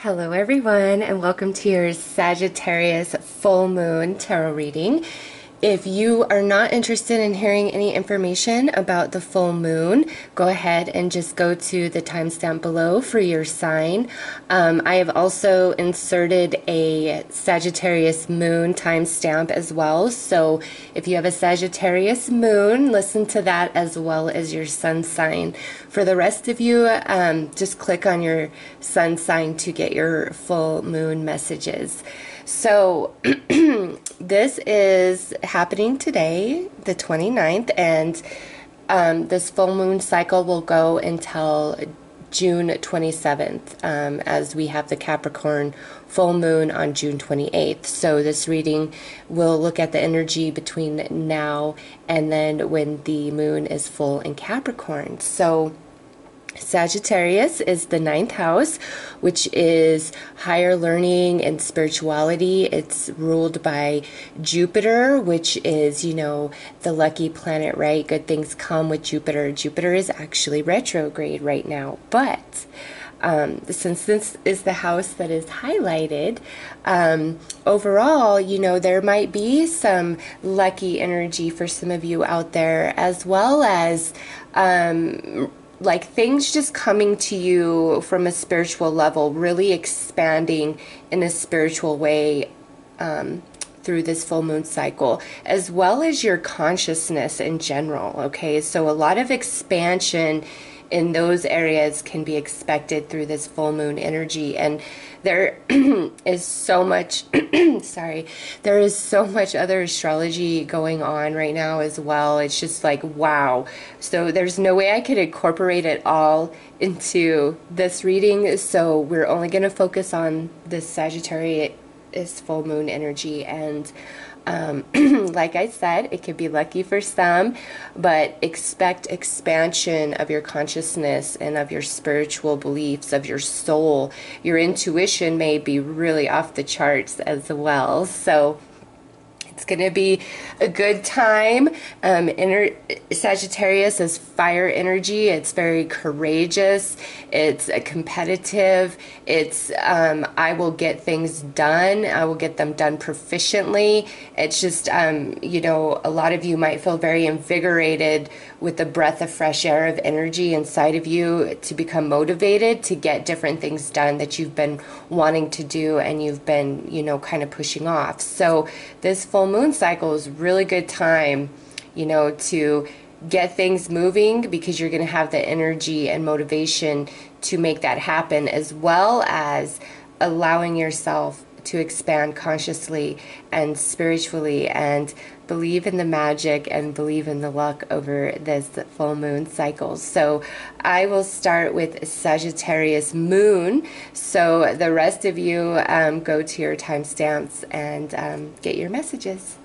Hello everyone, and welcome to your Sagittarius full moon tarot reading. If you are not interested in hearing any information about the full moon, go ahead and just go to the timestamp below for your sign. I have also inserted a Sagittarius moon timestamp as well, so if you have a Sagittarius moon, listen to that as well as your sun sign. For the rest of you, just click on your sun sign to get your full moon messages. So this is happening today, the 29th, and this full moon cycle will go until June 27th, as we have the Capricorn full moon on June 28th. So this reading will look at the energy between now and then when the moon is full in Capricorn. So Sagittarius is the 9th house, which is higher learning and spirituality. It's ruled by Jupiter, which is, you know, the lucky planet, right? Good things come with Jupiter. Jupiter is actually retrograde right now, but since this is the house that is highlighted, overall, you know, there might be some lucky energy for some of you out there, as well as like things just coming to you from a spiritual level, really expanding in a spiritual way through this full moon cycle, as well as your consciousness in general, okay? So a lot of expansion in those areas can be expected through this full moon energy, and there is so much there is so much other astrology going on right now as well. It's just like, wow. So there's no way I could incorporate it all into this reading, so we're only going to focus on this Sagittarius full moon energy. And like I said, it could be lucky for some, but expect expansion of your consciousness and of your spiritual beliefs, of your soul. Your intuition may be really off the charts as well. So it's going to be a good time. Sagittarius is fire energy. It's very courageous. It's competitive. It's I will get things done. I will get them done proficiently. It's just, you know, a lot of you might feel very invigorated with the breath of fresh air of energy inside of you to become motivated to get different things done that you've been wanting to do and you've been, you know, kind of pushing off. So this full moon cycle is really good time, you know, to get things moving, because you're going to have the energy and motivation to make that happen, as well as allowing yourself to expand consciously and spiritually and believe in the magic and believe in the luck over this full moon cycle. So I will start with Sagittarius moon. So the rest of you go to your timestamps and get your messages.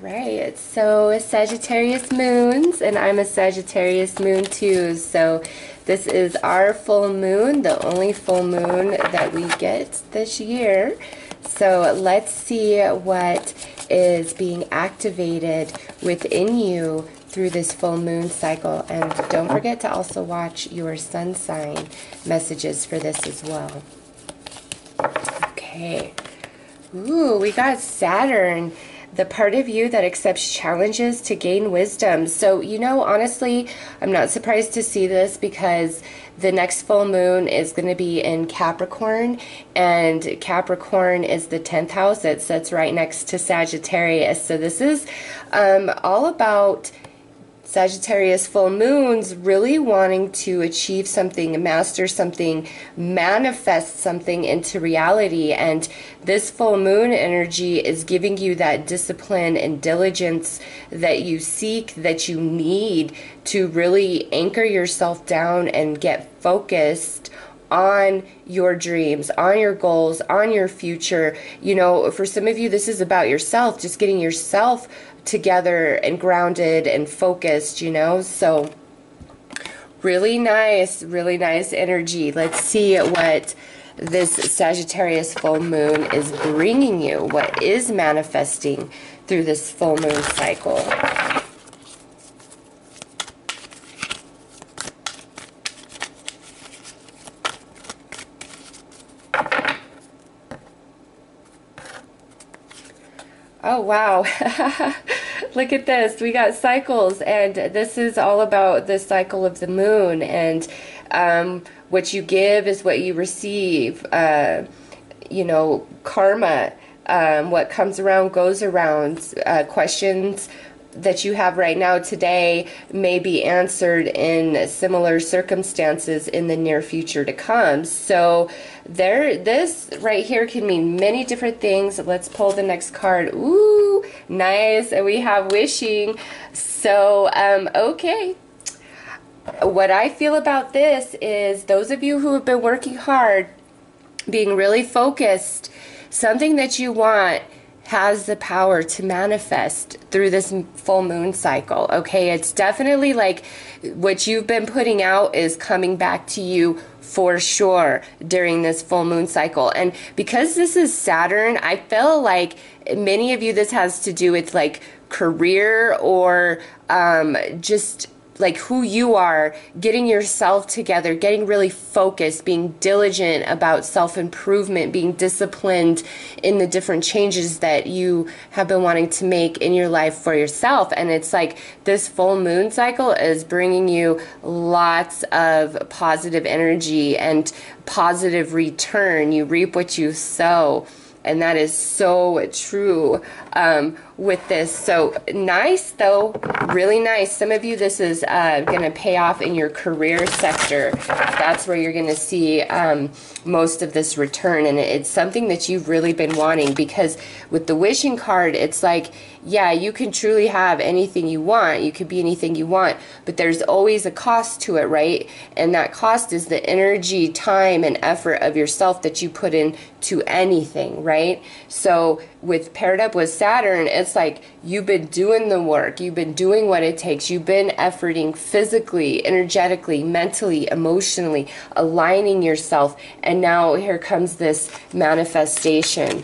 Right, so Sagittarius moons, and I'm a Sagittarius moon too, so this is our full moon, the only full moon that we get this year. So let's see what is being activated within you through this full moon cycle, and don't forget to also watch your sun sign messages for this as well. Okay, ooh, we got Saturn, the part of you that accepts challenges to gain wisdom. So, you know, honestly, I'm not surprised to see this, because the next full moon is going to be in Capricorn, and Capricorn is the 10th house. It sits right next to Sagittarius. So this is all about Sagittarius full moons really wanting to achieve something, master something, manifest something into reality. And this full moon energy is giving you that discipline and diligence that you seek, that you need to really anchor yourself down and get focused on your dreams, on your goals, on your future. You know, for some of you, this is about yourself, just getting yourself together and grounded and focused, you know. So really nice energy. Let's see what this Sagittarius full moon is bringing you, what is manifesting through this full moon cycle. Oh, wow. Look at this. We got cycles, and this is all about the cycle of the moon, and what you give is what you receive, you know, karma, what comes around goes around. Questions that you have right now today may be answered in similar circumstances in the near future to come. So this right here can mean many different things. Let's pull the next card. Ooh, nice. And we have wishing. So, okay. What I feel about this is those of you who have been working hard, being really focused, something that you want has the power to manifest through this full moon cycle. Okay, it's definitely like what you've been putting out is coming back to you for sure during this full moon cycle. And because this is Saturn, I feel like many of you, this has to do with like career or just like who you are, getting yourself together, getting really focused, being diligent about self-improvement, being disciplined in the different changes that you have been wanting to make in your life for yourself. And it's like this full moon cycle is bringing you lots of positive energy and positive return. You reap what you sow. And that is so true with this. So nice, though, really nice. Some of you, this is going to pay off in your career sector. That's where you're going to see most of this return. And it's something that you've really been wanting, because with the wishing card, it's like, yeah, you can truly have anything you want. You could be anything you want, but there's always a cost to it, right? And that cost is the energy, time, and effort of yourself that you put into anything, right? So with paired up with Saturn, it's like you've been doing the work. You've been doing what it takes. You've been efforting physically, energetically, mentally, emotionally, aligning yourself. And now here comes this manifestation.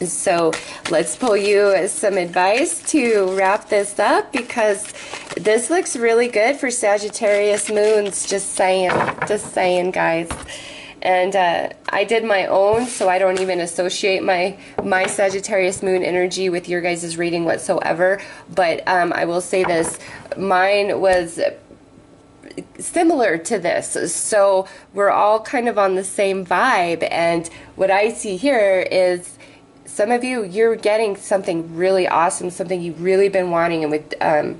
So let's pull you some advice to wrap this up, because this looks really good for Sagittarius moons. Just saying, guys. And I did my own, so I don't even associate my Sagittarius moon energy with your guys' reading whatsoever. But I will say this, mine was similar to this, so we're all kind of on the same vibe. And what I see here is some of you, you're getting something really awesome, something you've really been wanting. And with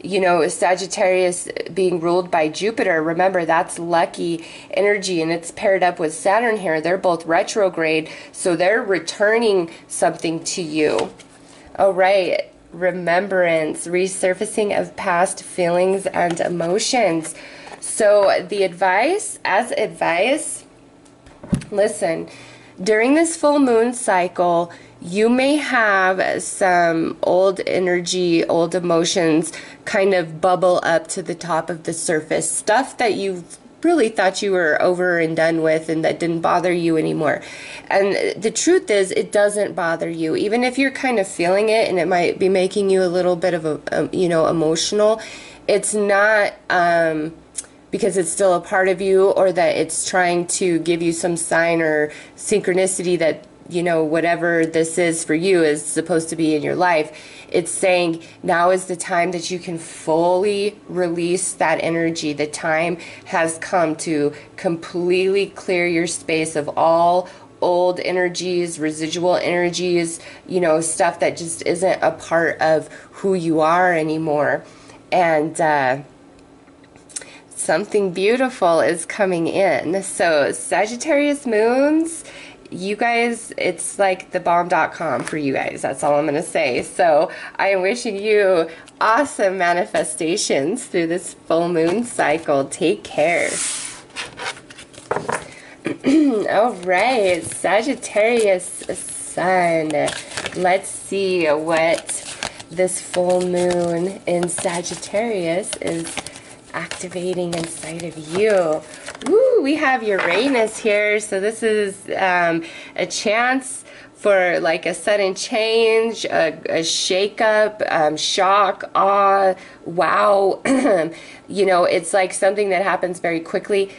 you know, Sagittarius being ruled by Jupiter, remember that's lucky energy, and it's paired up with Saturn here. They're both retrograde, so they're returning something to you. All right, remembrance, resurfacing of past feelings and emotions. So the advice, as advice, listen, during this full moon cycle, you may have some old energy, old emotions kind of bubble up to the top of the surface. Stuff that you really thought you were over and done with and that didn't bother you anymore. And the truth is, it doesn't bother you. Even if you're kind of feeling it and it might be making you a little bit of a you know, emotional, it's not because it's still a part of you, or that it's trying to give you some sign or synchronicity that, you know, whatever this is for you is supposed to be in your life. It's saying now is the time that you can fully release that energy. The time has come to completely clear your space of all old energies, residual energies, you know, stuff that just isn't a part of who you are anymore. And something beautiful is coming in. So Sagittarius moons, you guys, it's like the bomb.com for you guys. That's all I'm going to say. So I am wishing you awesome manifestations through this full moon cycle. Take care. All right, Sagittarius sun. Let's see what this full moon in Sagittarius is activating inside of you. Woo, we have Uranus here, so this is a chance for like a sudden change, a shakeup, shock, awe, wow. You know, it's like something that happens very quickly.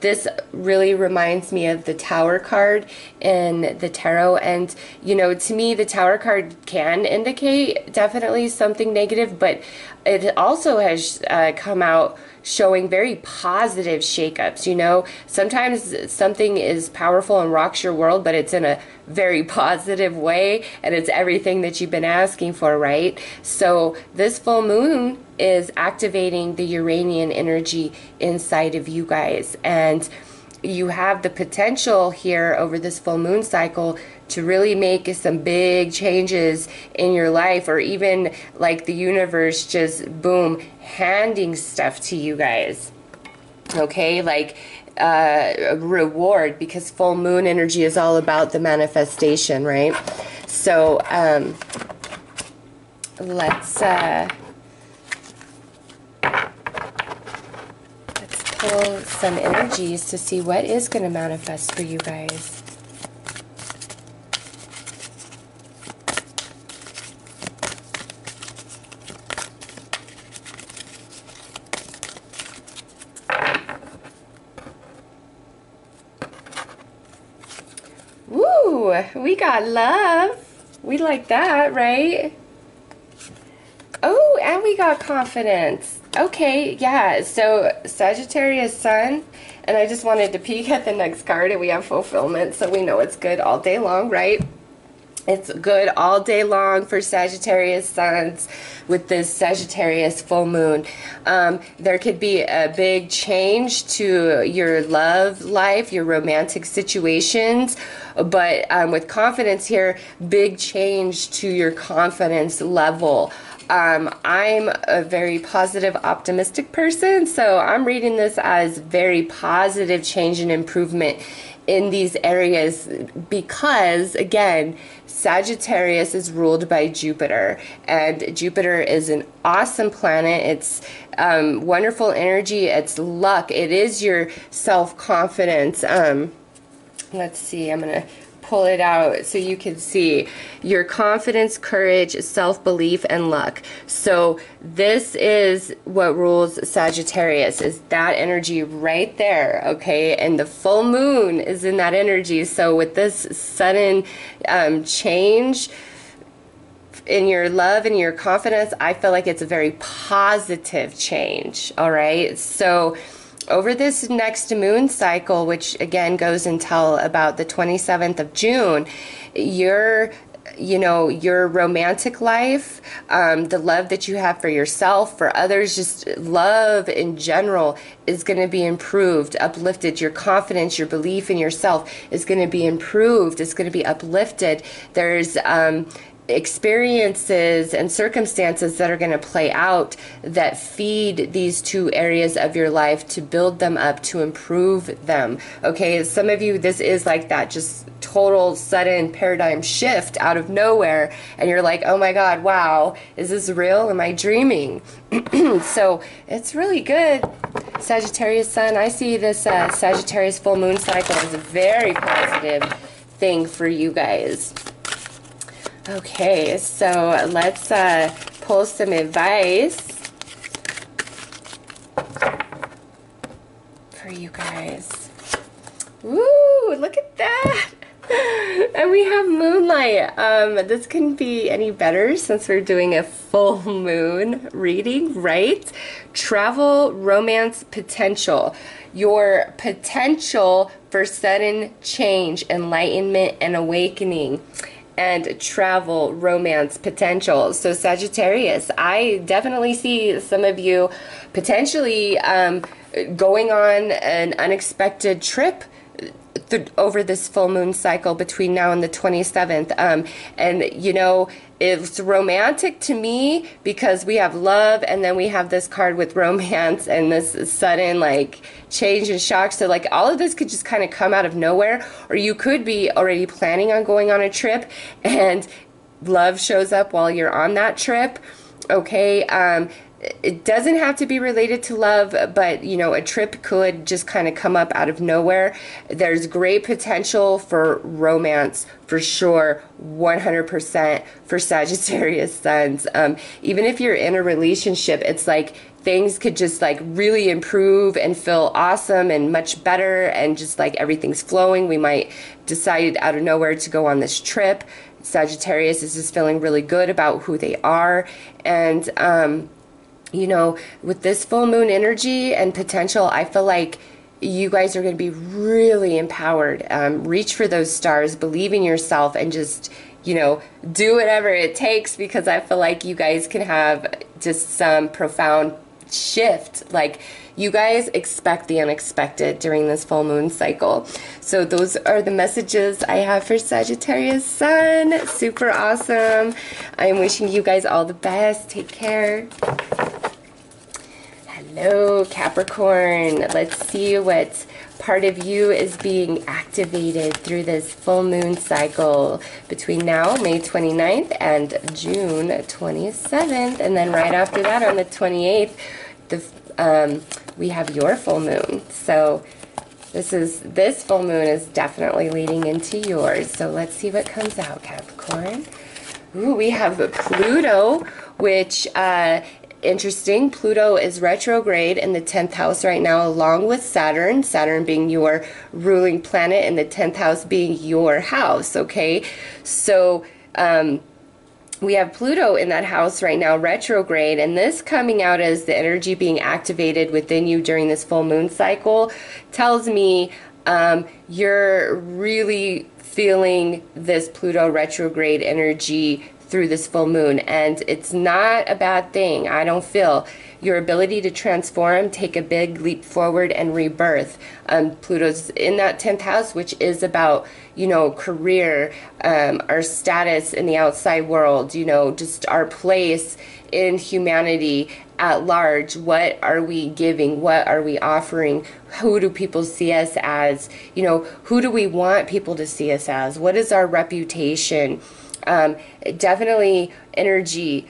This really reminds me of the Tower card in the tarot. And, you know, to me, the Tower card can indicate definitely something negative, but it also has come out showing very positive shakeups. You know, sometimes something is powerful and rocks your world, but it's in a very positive way, and it's everything that you've been asking for, right? So this full moon is activating the Uranian energy inside of you guys, and you have the potential here over this full moon cycle to really make some big changes in your life, or even like the universe just boom handing stuff to you guys, okay? Like a reward, because full moon energy is all about the manifestation, right? So let's pull some energies to see what is going to manifest for you guys. We got love. We like that, right? Oh, and we got confidence. Okay, yeah, so Sagittarius Sun, and I just wanted to peek at the next card, and we have fulfillment, so we know it's good all day long, right? It's good all day long for Sagittarius Suns with this Sagittarius full moon. There could be a big change to your love life, your romantic situations, but with confidence here, big change to your confidence level. I'm a very positive, optimistic person, so I'm reading this as very positive change and improvement in these areas, because again, Sagittarius is ruled by Jupiter, and Jupiter is an awesome planet. It's wonderful energy, it's luck, it is your self-confidence. Let's see, I'm gonna pull it out so you can see your confidence, courage, self-belief, and luck. So this is what rules Sagittarius, is that energy right there, okay? And the full moon is in that energy. So with this sudden change in your love and your confidence, I feel like it's a very positive change, all right? So over this next moon cycle, which again goes until about the 27th of June, your romantic life, the love that you have for yourself, for others, just love in general is going to be improved, uplifted. Your confidence, your belief in yourself is going to be improved. It's going to be uplifted. There's experiences and circumstances that are going to play out that feed these two areas of your life to build them up, to improve them. Okay, some of you, this is like that just total sudden paradigm shift out of nowhere, and you're like, oh my God, wow, is this real? Am I dreaming? So it's really good. Sagittarius Sun, I see this Sagittarius full moon cycle as a very positive thing for you guys. Okay, so let's pull some advice for you guys. Woo, look at that. And we have moonlight. This couldn't be any better since we're doing a full moon reading, right? Travel, romance, potential. Your potential for sudden change, enlightenment, and awakening. And travel, romance, potential. So Sagittarius, I definitely see some of you potentially going on an unexpected trip over this full moon cycle between now and the 27th. And you know, it's romantic to me because we have love, and then we have this card with romance and this sudden like change and shock. So like all of this could just kind of come out of nowhere, or you could be already planning on going on a trip and love shows up while you're on that trip. Okay, it doesn't have to be related to love, but, you know, a trip could just kind of come up out of nowhere. There's great potential for romance, for sure, 100% for Sagittarius suns. Even if you're in a relationship, it's like things could just like really improve and feel awesome and much better, and just like everything's flowing. We might decide out of nowhere to go on this trip. Sagittarius is just feeling really good about who they are. And, you know, with this full moon energy and potential, I feel like you guys are going to be really empowered. Reach for those stars, believe in yourself, and just, you know, do whatever it takes, because I feel like you guys can have just some profound shift. Like, you guys expect the unexpected during this full moon cycle. So those are the messages I have for Sagittarius sun. Super awesome. I'm wishing you guys all the best. Take care. Hello, Capricorn. Let's see what part of you is being activated through this full moon cycle between now, May 29th and June 27th. And then right after that, on the 28th, we have your full moon. So this full moon is definitely leading into yours. So let's see what comes out, Capricorn. Ooh, we have Pluto, which interesting. Pluto is retrograde in the 10th house right now, along with Saturn. Saturn being your ruling planet, and the 10th house being your house. Okay, so we have Pluto in that house right now, retrograde, and this coming out as the energy being activated within you during this full moon cycle tells me you're really feeling this Pluto retrograde energy through this full moon, and it's not a bad thing. I don't feel your ability to transform, take a big leap forward, and rebirth. Pluto's in that 10th house, which is about, you know, career, our status in the outside world, you know, just our place in humanity at large. What are we giving? What are we offering? Who do people see us as? You know, who do we want people to see us as? What is our reputation? Definitely energy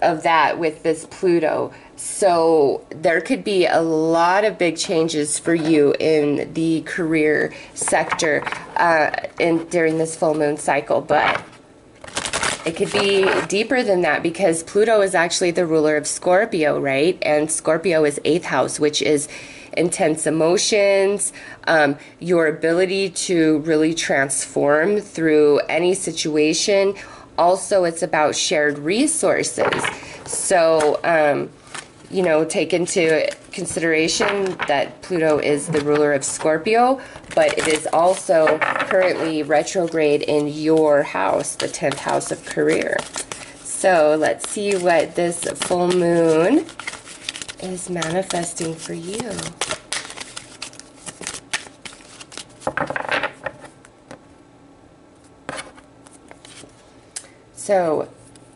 of that with this Pluto. So there could be a lot of big changes for you in the career sector during this full moon cycle, but it could be deeper than that, because Pluto is actually the ruler of Scorpio, right? And Scorpio is 8th house, which is intense emotions, your ability to really transform through any situation. Also, it's about shared resources. So, you know, take into consideration that Pluto is the ruler of Scorpio, but it is also currently retrograde in your house, the 10th house of career. So let's see what this full moon is manifesting for you. So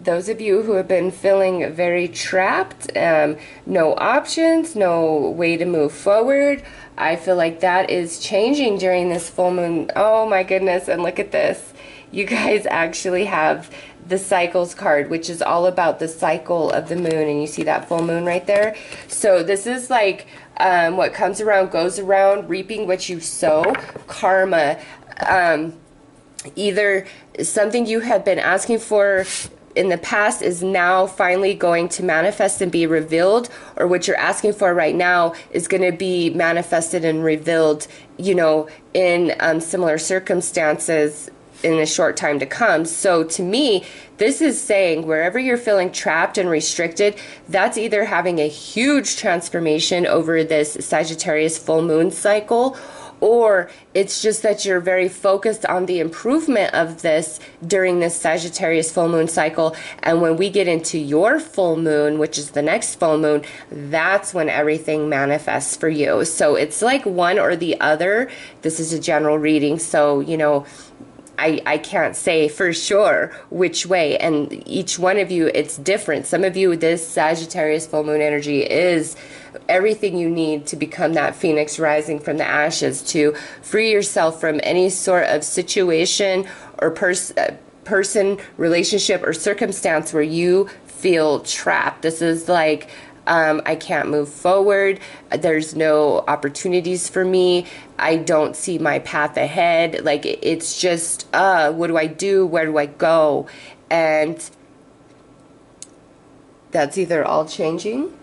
those of you who have been feeling very trapped, no options, no way to move forward, I feel like that is changing during this full moon. Oh my goodness, and look at this. You guys actually have the cycles card, which is all about the cycle of the moon, and you see that full moon right there. So this is like what comes around goes around, reaping what you sow, karma, either something you have been asking for in the past is now finally going to manifest and be revealed, or what you're asking for right now is going to be manifested and revealed, you know, in similar circumstances in a short time to come. So to me, this is saying wherever you're feeling trapped and restricted, that's either having a huge transformation over this Sagittarius full moon cycle, or it's just that you're very focused on the improvement of this during this Sagittarius full moon cycle. And when we get into your full moon, which is the next full moon, that's when everything manifests for you. So it's like one or the other. This is a general reading, so, you know, I can't say for sure which way, and each one of you, it's different. Some of you, this Sagittarius full moon energy is everything you need to become that phoenix rising from the ashes, to free yourself from any sort of situation or person, relationship, or circumstance where you feel trapped. This is like I can't move forward. There's no opportunities for me. I don't see my path ahead. Like, it's just, what do I do? Where do I go? And that's either all changing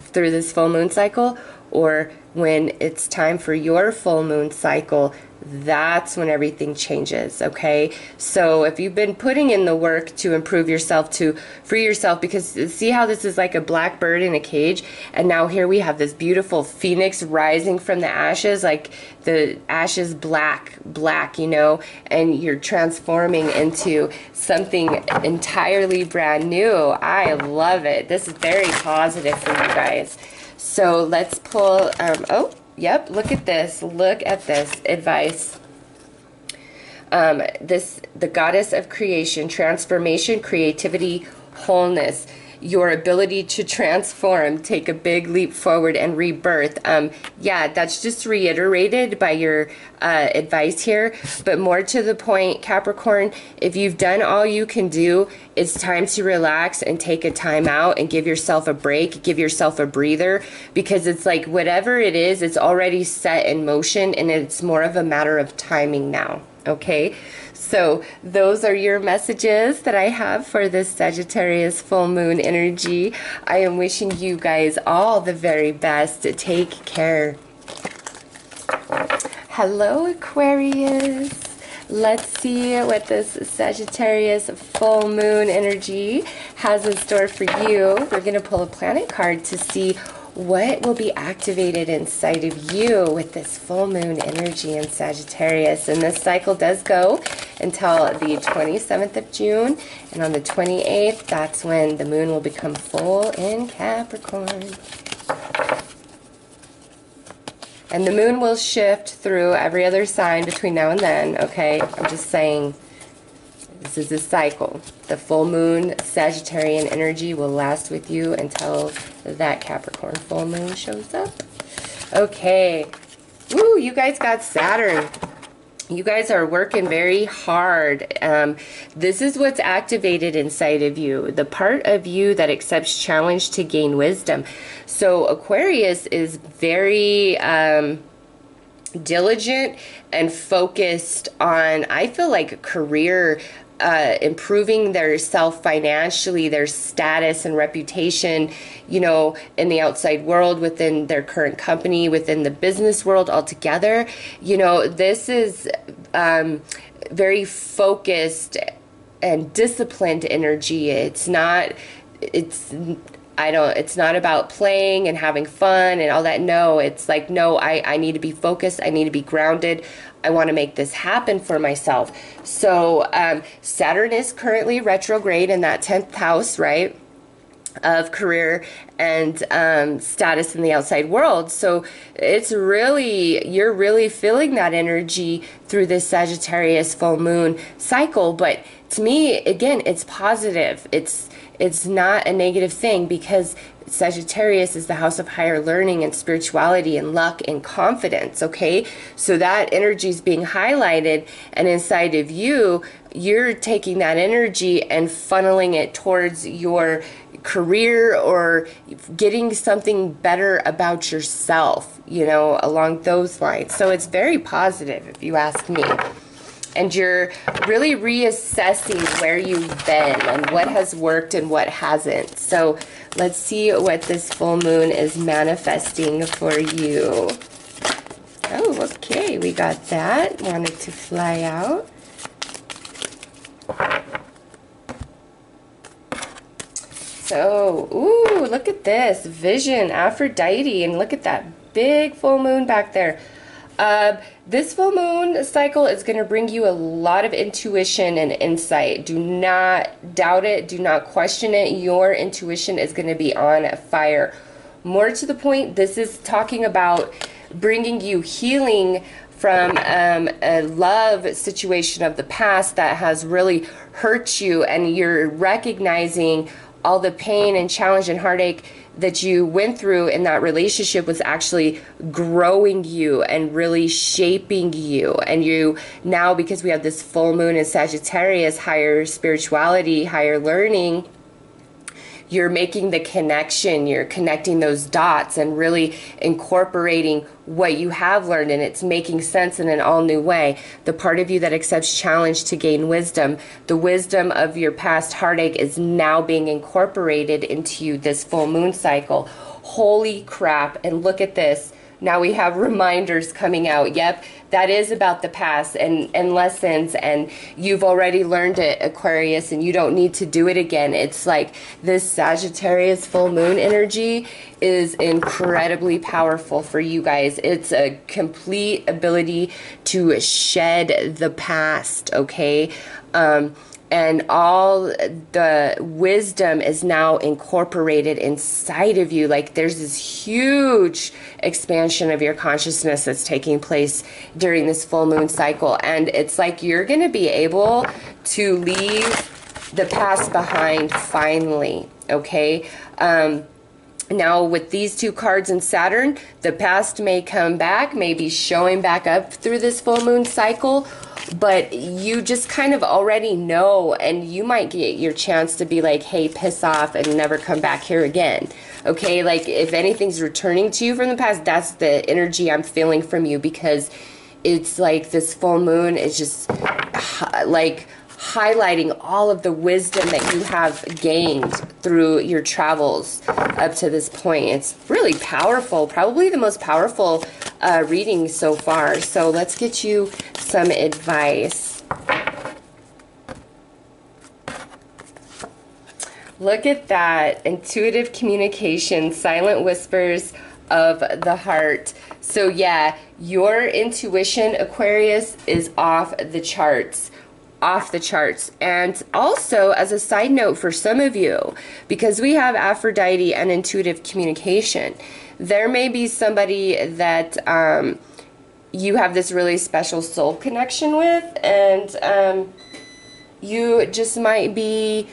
through this full moon cycle, or when it's time for your full moon cycle, that's when everything changes, okay? So if you've been putting in the work to improve yourself, to free yourself, because see how this is like a black bird in a cage, and now here we have this beautiful phoenix rising from the ashes, like the ashes black, you know, and you're transforming into something entirely brand new. I love it. This is very positive for you guys. So let's pull, oh, yep, look at this advice. The goddess of creation, transformation, creativity, wholeness, your ability to transform, take a big leap forward and rebirth. Yeah, that's just reiterated by your advice here, but more to the point, Capricorn, if you've done all you can do, it's time to relax and take a time out and give yourself a break, give yourself a breather, because it's like whatever it is, it's already set in motion, and it's more of a matter of timing now, okay? So those are your messages that I have for this Sagittarius full moon energy. I am wishing you guys all the very best. Take care. Hello, Aquarius. Let's see what this Sagittarius full moon energy has in store for you. We're going to pull a planet card to see what will be activated inside of you with this full moon energy in Sagittarius. And this cycle does go until the 27th of June. And on the 28th, that's when the moon will become full in Capricorn. And the moon will shift through every other sign between now and then, okay? I'm just saying, this is a cycle. The full moon Sagittarian energy will last with you until that Capricorn full moon shows up. Okay. Woo, you guys got Saturn. You guys are working very hard. This is what's activated inside of you, the part of you that accepts challenge to gain wisdom. So Aquarius is very diligent and focused on, I feel like, career improving their self financially, their status and reputation, you know, in the outside world, within their current company, within the business world altogether. You know, this is very focused and disciplined energy. It's not about playing and having fun and all that. No, it's like, no, I need to be focused. I need to be grounded. I want to make this happen for myself. So Saturn is currently retrograde in that 10th house, right, of career and status in the outside world. So it's really, you're really feeling that energy through this Sagittarius full moon cycle. But to me, again, it's positive. It's not a negative thing, because Sagittarius is the house of higher learning and spirituality and luck and confidence, okay? So that energy is being highlighted, and inside of you, you're taking that energy and funneling it towards your career or getting something better about yourself, you know, along those lines. So it's very positive, if you ask me. And you're really reassessing where you've been and what has worked and what hasn't. So let's see what this full moon is manifesting for you. Oh, okay, we got that. Wanted to fly out. So, ooh, look at this. Vision, Aphrodite, and look at that big full moon back there. This full moon cycle is going to bring you a lot of intuition and insight. Do not doubt it. Do not question it. Your intuition is going to be on fire. More to the point, this is talking about bringing you healing from a love situation of the past that has really hurt you, and you're recognizing all the pain and challenge and heartache that you went through in that relationship was actually growing you and really shaping you. And you now, because we have this full moon in Sagittarius, higher spirituality, higher learning, you're making the connection, you're connecting those dots and really incorporating what you have learned, and it's making sense in an all new way. The part of you that accepts challenge to gain wisdom, the wisdom of your past heartache is now being incorporated into this full moon cycle. Holy crap, and look at this. Now we have reminders coming out. Yep, that is about the past and lessons, and you've already learned it, Aquarius, and you don't need to do it again. It's like this Sagittarius full moon energy is incredibly powerful for you guys. It's a complete ability to shed the past, okay? And all the wisdom is now incorporated inside of you. Like there's this huge expansion of your consciousness that's taking place during this full moon cycle. And it's like you're going to be able to leave the past behind finally, okay? Now with these two cards and Saturn, the past may come back, may be showing back up through this full moon cycle, but you just kind of already know, and you might get your chance to be like, hey, piss off and never come back here again. Okay, like if anything's returning to you from the past, that's the energy I'm feeling from you, because it's like this full moon is just like highlighting all of the wisdom that you have gained through your travels up to this point. It's really powerful, probably the most powerful reading so far. So let's get you some advice. Look at that, intuitive communication, silent whispers of the heart. So yeah, your intuition, Aquarius, is off the charts. Off the charts. And also, as a side note for some of you, because we have Aphrodite and intuitive communication, there may be somebody that you have this really special soul connection with, and you just might be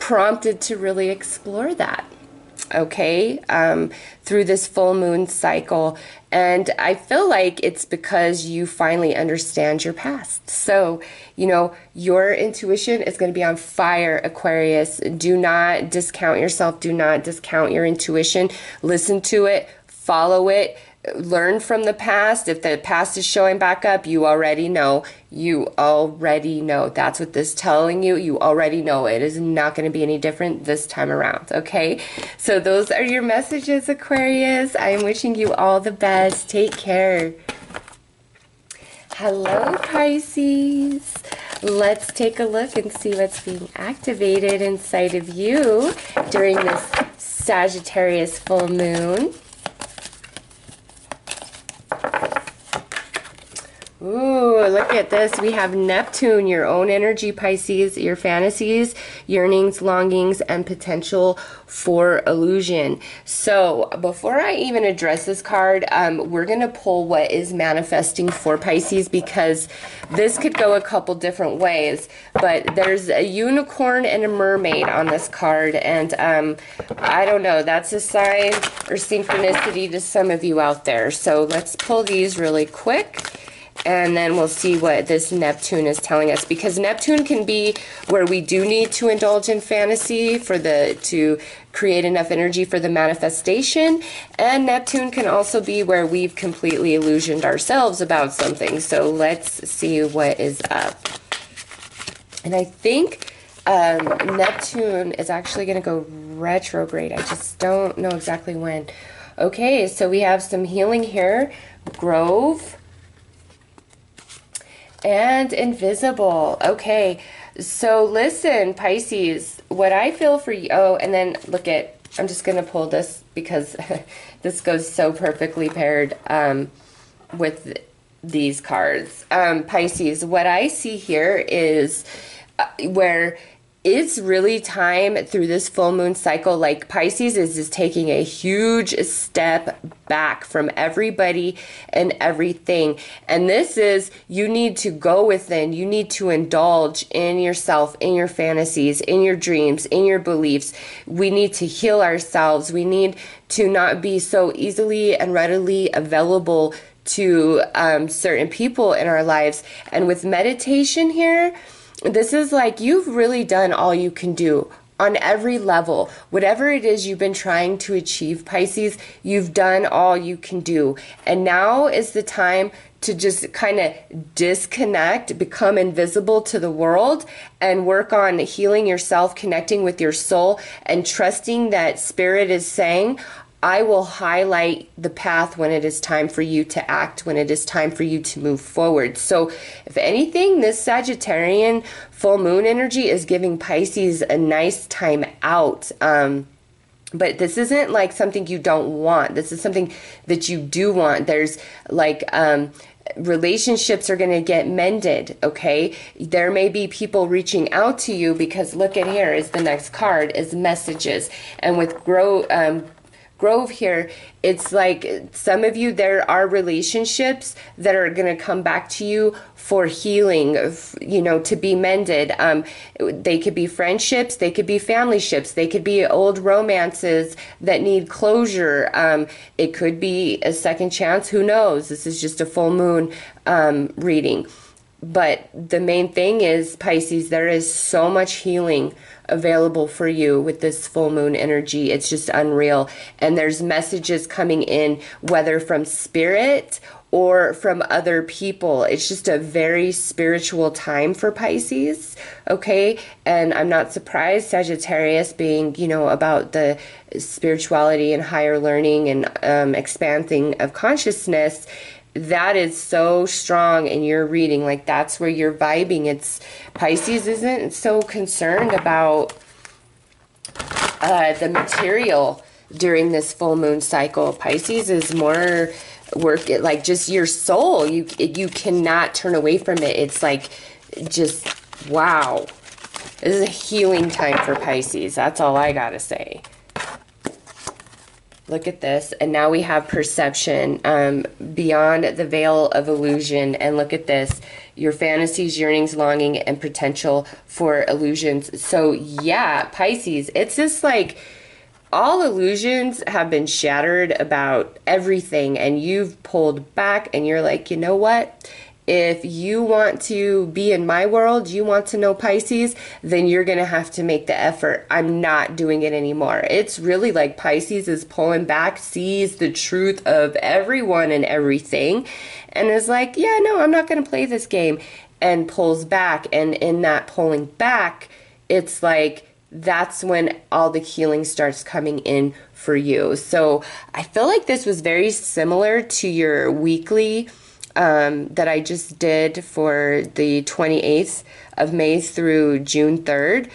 prompted to really explore that, okay, through this full moon cycle. And I feel like it's because you finally understand your past. So, you know, your intuition is going to be on fire, Aquarius. Do not discount yourself. Do not discount your intuition. Listen to it. Follow it. Learn from the past. If the past is showing back up, you already know. You already know. That's what this is telling you. You already know. It is not going to be any different this time around, okay? So those are your messages, Aquarius. I am wishing you all the best. Take care. Hello, Pisces. Let's take a look and see what's being activated inside of you during this Sagittarius full moon. Ooh, look at this. We have Neptune, your own energy, Pisces, your fantasies, yearnings, longings, and potential for illusion. So before I even address this card, we're going to pull what is manifesting for Pisces, because this could go a couple different ways. But there's a unicorn and a mermaid on this card. And I don't know, that's a sign or synchronicity to some of you out there. So let's pull these really quick, and then we'll see what this Neptune is telling us, because Neptune can be where we do need to indulge in fantasy for the to create enough energy for the manifestation, and Neptune can also be where we've completely illusioned ourselves about something. So let's see what is up. And I think Neptune is actually going to go retrograde. I just don't know exactly when. Okay, so we have some healing here, Grove, and invisible. Okay, so listen, Pisces, what I feel for you, oh, and then look at, I'm just going to pull this because this goes so perfectly paired with these cards. Pisces, what I see here is where it's really time through this full moon cycle, like Pisces is just taking a huge step back from everybody and everything. And this is, you need to go within, you need to indulge in yourself, in your fantasies, in your dreams, in your beliefs. We need to heal ourselves. We need to not be so easily and readily available to certain people in our lives. And with meditation here, this is like you've really done all you can do. on every level. Whatever it is you've been trying to achieve, Pisces, you've done all you can do. And now is the time to just kind of disconnect, become invisible to the world, and work on healing yourself, connecting with your soul, and trusting that Spirit is saying, I will highlight the path when it is time for you to act, when it is time for you to move forward. So if anything, this Sagittarian full moon energy is giving Pisces a nice time out. But this isn't like something you don't want. This is something that you do want. There's like relationships are going to get mended, okay? There may be people reaching out to you because look at here is the next card is messages. And with Grove here, it's like some of you, there are relationships that are going to come back to you for healing, you know, to be mended. They could be friendships, they could be family ships, they could be old romances that need closure. It could be a second chance, who knows? This is just a full moon reading. But the main thing is, Pisces, there is so much healing available for you with this full moon energy. It's just unreal. And there's messages coming in, whether from Spirit or from other people. It's just a very spiritual time for Pisces, okay? And I'm not surprised, Sagittarius being, you know, about the spirituality and higher learning and expanding of consciousness. That is so strong in your reading. Like, that's where you're vibing. It's Pisces isn't so concerned about the material during this full moon cycle. Pisces is more work it like just your soul. You cannot turn away from it. It's like just wow. This is a healing time for Pisces. That's all I gotta say. Look at this, and now we have perception beyond the veil of illusion. And look at this, your fantasies, yearnings, longing, and potential for illusions. So yeah, Pisces, it's just like all illusions have been shattered about everything, and you've pulled back, and you're like, you know what? If you want to be in my world, you want to know Pisces, then you're going to have to make the effort. I'm not doing it anymore. It's really like Pisces is pulling back, sees the truth of everyone and everything, and is like, yeah, no, I'm not going to play this game, and pulls back. And in that pulling back, it's like that's when all the healing starts coming in for you. So I feel like this was very similar to your weekly that I just did for the 28th of May through June 3rd.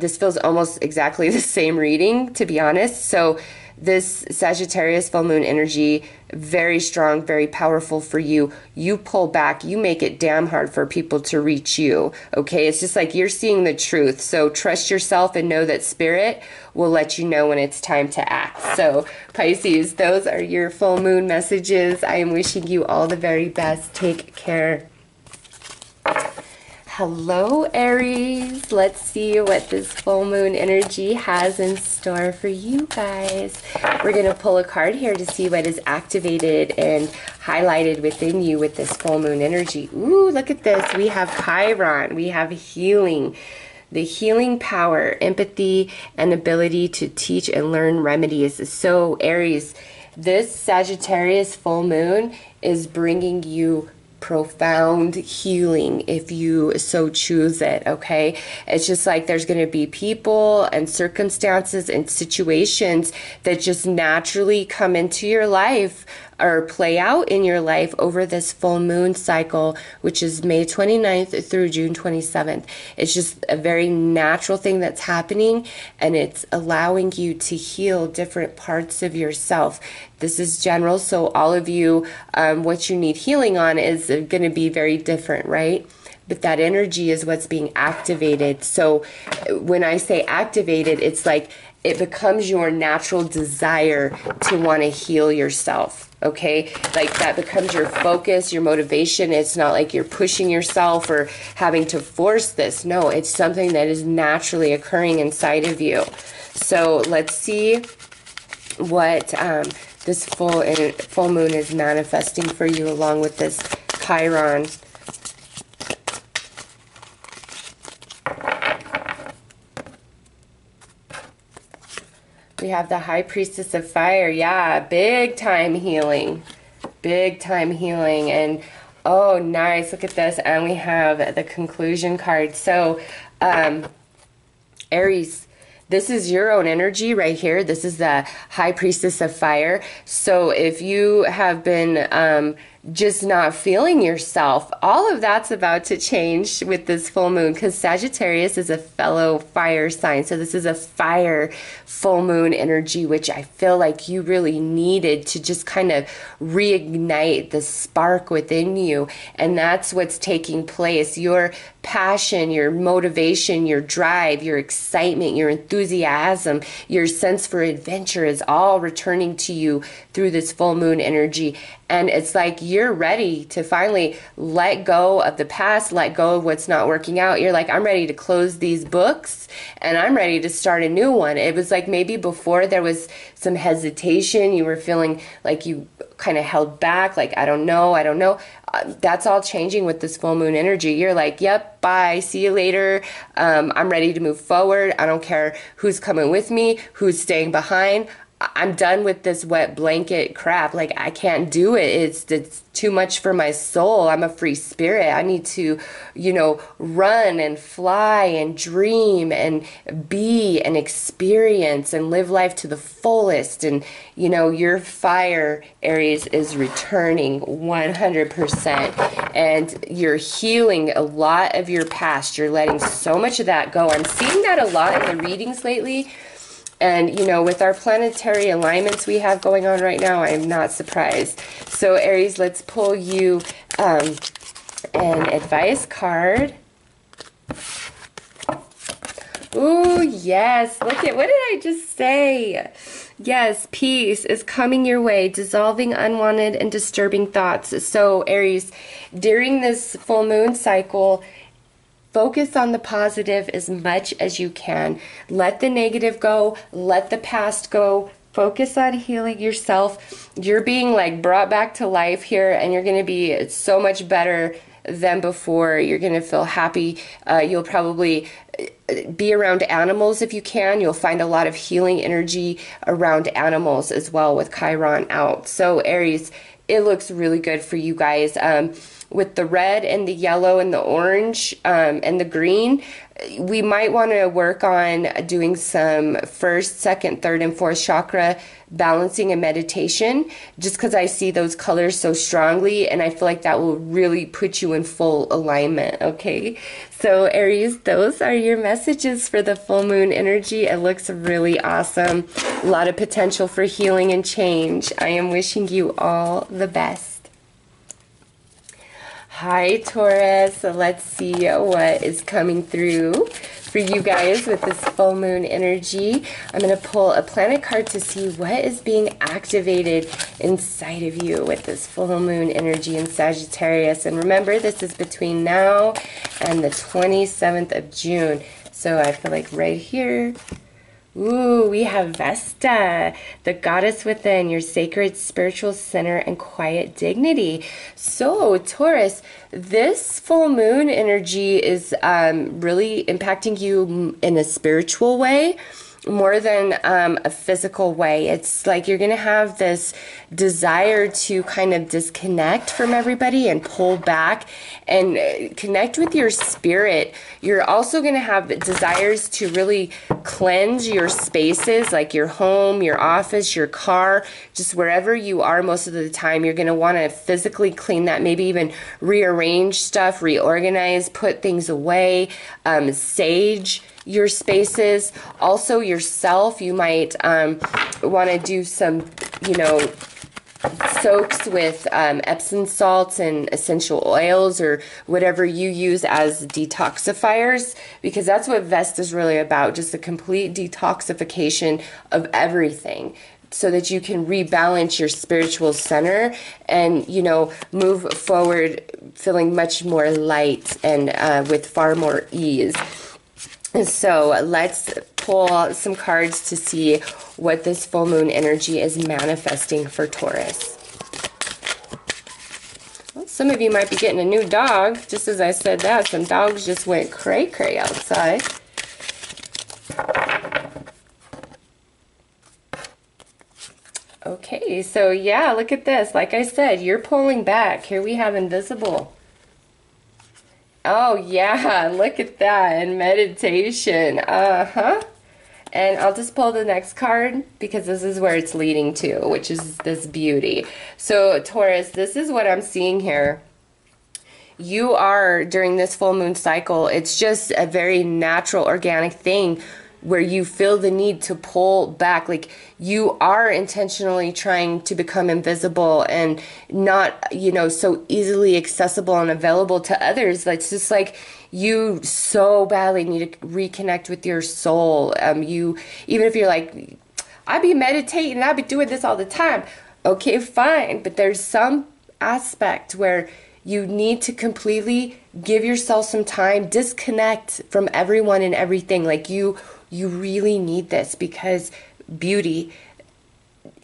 This feels almost exactly the same reading, to be honest. So this Sagittarius full moon energy, very strong, very powerful for you. You pull back, you make it damn hard for people to reach you, okay? It's just like you're seeing the truth. So trust yourself and know that Spirit will let you know when it's time to act. So Pisces, those are your full moon messages. I am wishing you all the very best. Take care. Hello, Aries. Let's see what this full moon energy has in store for you guys. We're going to pull a card here to see what is activated and highlighted within you with this full moon energy. Ooh, look at this. We have Chiron. We have healing. The healing power, empathy, and ability to teach and learn remedies. So, Aries, this Sagittarius full moon is bringing you profound healing if you so choose it, okay? It's just like there's going to be people and circumstances and situations that just naturally come into your life or play out in your life over this full moon cycle, which is May 29th through June 27th. It's just a very natural thing that's happening, and it's allowing you to heal different parts of yourself. This is general, so all of you, what you need healing on is going to be very different, right? But that energy is what's being activated. So when I say activated, it's like it becomes your natural desire to want to heal yourself, okay? Like that becomes your focus, your motivation. It's not like you're pushing yourself or having to force this. No, it's something that is naturally occurring inside of you. So let's see what this full moon is manifesting for you along with this Chiron. we have the High Priestess of Fire. Yeah, big time healing. Big time healing. And oh, nice. Look at this. And we have the conclusion card. So, Aries, this is your own energy right here. This is the High Priestess of Fire. So if you have been just not feeling yourself, all of that's about to change with this full moon, because Sagittarius is a fellow fire sign. So this is a fire full moon energy, which I feel like you really needed to just kind of reignite the spark within you. And that's what's taking place. Your passion, your motivation, your drive, your excitement, your enthusiasm, your sense for adventure is all returning to you through this full moon energy. And it's like you're ready to finally let go of the past, let go of what's not working out. You're like, I'm ready to close these books and I'm ready to start a new one. It was like maybe before there was some hesitation. You were feeling like you kind of held back, like, I don't know. That's all changing with this full moon energy. You're like, yep, bye, see you later. I'm ready to move forward. I don't care who's coming with me, who's staying behind. I'm done with this wet blanket crap. Like, I can't do it. It's too much for my soul. I'm a free spirit. I need to, you know, run and fly and dream and be and experience and live life to the fullest. And, you know, your fire, Aries, is returning 100%. And you're healing a lot of your past. You're letting so much of that go. I'm seeing that a lot in the readings lately. And, you know, with our planetary alignments we have going on right now, I'm not surprised. So, Aries, let's pull you an advice card. Ooh, yes. Look at, what did I just say? Yes, peace is coming your way, dissolving unwanted and disturbing thoughts. So, Aries, during this full moon cycle, focus on the positive as much as you can. Let the negative go. Let the past go. Focus on healing yourself. You're being like brought back to life here, and you're going to be so much better than before. You're going to feel happy. You'll probably be around animals if you can. You'll find a lot of healing energy around animals as well with Chiron out. So, Aries, it looks really good for you guys. With the red and the yellow and the orange and the green, we might want to work on doing some first, second, third, and fourth chakra balancing and meditation, just because I see those colors so strongly, and I feel like that will really put you in full alignment, okay? So, Aries, those are your messages for the full moon energy. It looks really awesome. A lot of potential for healing and change. I am wishing you all the best. Hi, Taurus. So let's see what is coming through for you guys with this full moon energy. I'm going to pull a planet card to see what is being activated inside of you with this full moon energy in Sagittarius. And remember, this is between now and the 27th of June. So I feel like right here, ooh, we have Vesta, the goddess within, your sacred spiritual center and quiet dignity. So, Taurus, this full moon energy is really impacting you in a spiritual way more than a physical way. It's like you're going to have this desire to kind of disconnect from everybody and pull back and connect with your spirit. You're also going to have desires to really cleanse your spaces, like your home, your office, your car, just wherever you are most of the time. You're going to want to physically clean that, maybe even rearrange stuff, reorganize, put things away, sage your spaces, also yourself. You might want to do some, you know, soaks with Epsom salts and essential oils or whatever you use as detoxifiers, because that's what Vesta is really about, just a complete detoxification of everything, so that you can rebalance your spiritual center and, you know, move forward feeling much more light and with far more ease. So let's pull some cards to see what this full moon energy is manifesting for Taurus. Well, some of you might be getting a new dog. Just as I said that, some dogs just went cray-cray outside. Okay, so yeah, look at this. Like I said, you're pulling back. Here we have invisible. Oh yeah, look at that, and meditation. And I'll just pull the next card because this is where it's leading to, which is this beauty. So Taurus, this is what I'm seeing here. You are, during this full moon cycle, it's just a very natural, organic thing where you feel the need to pull back. Like, you are intentionally trying to become invisible and not, you know, so easily accessible and available to others. It's just like you so badly need to reconnect with your soul. You, even if you're like, I be meditating, I be doing this all the time. Okay, fine. But there's some aspect where you need to completely give yourself some time, disconnect from everyone and everything. Like, you really need this, because beauty,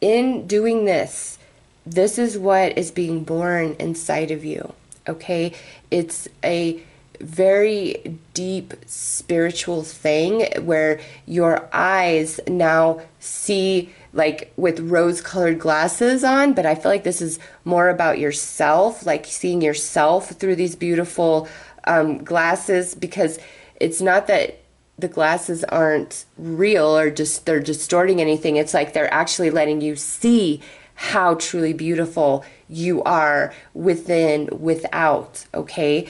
in doing this, this is what is being born inside of you, okay? It's a very deep spiritual thing where your eyes now see, like, with rose-colored glasses on, but I feel like this is more about yourself, like seeing yourself through these beautiful glasses, because it's not that the glasses aren't real or just they're distorting anything. It's like they're actually letting you see how truly beautiful you are within, without, okay?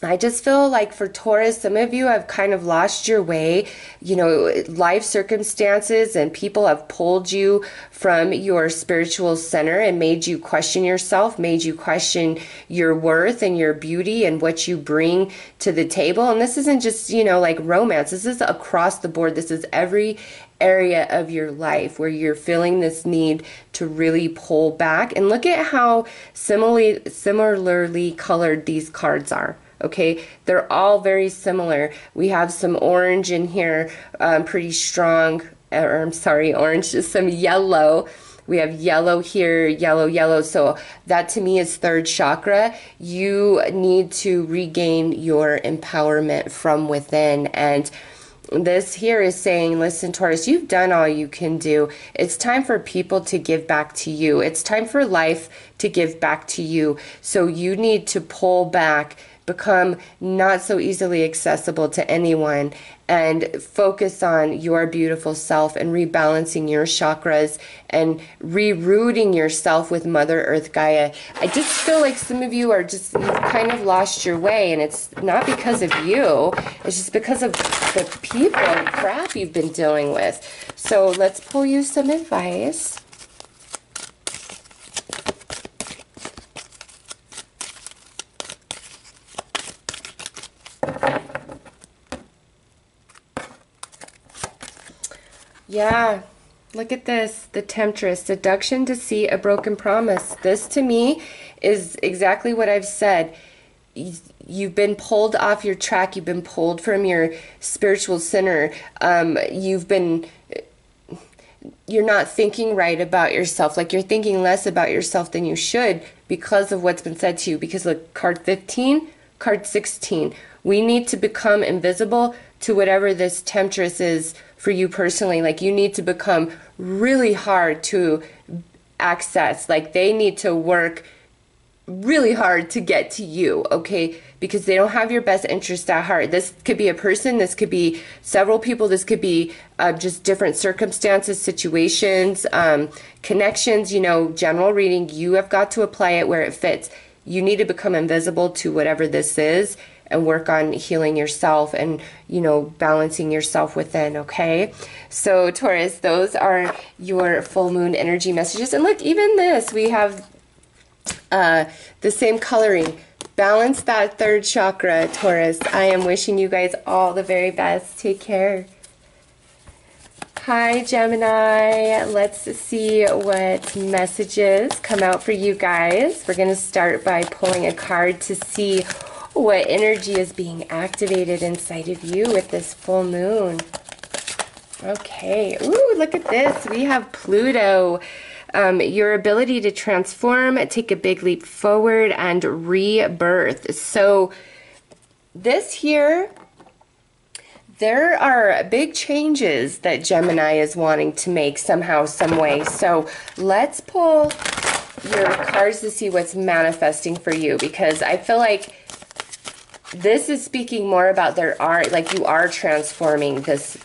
I just feel like for Taurus, some of you have kind of lost your way. You know, life circumstances and people have pulled you from your spiritual center and made you question yourself, made you question your worth and your beauty and what you bring to the table. And this isn't just, you know, like romance. This is across the board. This is every area of your life where you're feeling this need to really pull back. And look at how similarly colored these cards are. Okay, they're all very similar. We have some orange in here, pretty strong, or I'm sorry, orange, just some yellow. We have yellow here, yellow, yellow. So that to me is third chakra. You need to regain your empowerment from within. And this here is saying, listen, Taurus, you've done all you can do. It's time for people to give back to you. It's time for life to give back to you. So you need to pull back, become not so easily accessible to anyone, and focus on your beautiful self and rebalancing your chakras and rerouting yourself with Mother Earth Gaia. I just feel like some of you are just, you've kind of lost your way, and it's not because of you. It's just because of the people and crap you've been dealing with. So let's pull you some advice. Yeah, look at this, the Temptress, seduction, deceit, a broken promise. This to me is exactly what I've said. You've been pulled off your track. You've been pulled from your spiritual center. You're not thinking right about yourself. Like, you're thinking less about yourself than you should because of what's been said to you. Because look, card 15, card 16. We need to become invisible to whatever this Temptress is for you personally. Like, you need to become really hard to access. Like, they need to work really hard to get to you, okay? Because they don't have your best interest at heart. This could be a person, this could be several people, this could be just different circumstances, situations, connections, you know, general reading. You have got to apply it where it fits. You need to become invisible to whatever this is, and work on healing yourself and, you know, balancing yourself within, okay? So, Taurus, those are your full moon energy messages. And look, even this, we have the same coloring. Balance that third chakra, Taurus. I am wishing you guys all the very best. Take care. Hi, Gemini. Let's see what messages come out for you guys. We're going to start by pulling a card to see what energy is being activated inside of you with this full moon. Okay. Ooh, look at this. We have Pluto. Your ability to transform, take a big leap forward, and rebirth. So this here, there are big changes that Gemini is wanting to make somehow, some way. So let's pull your cards to see what's manifesting for you, because I feel like this is speaking more about there are, like, you are transforming this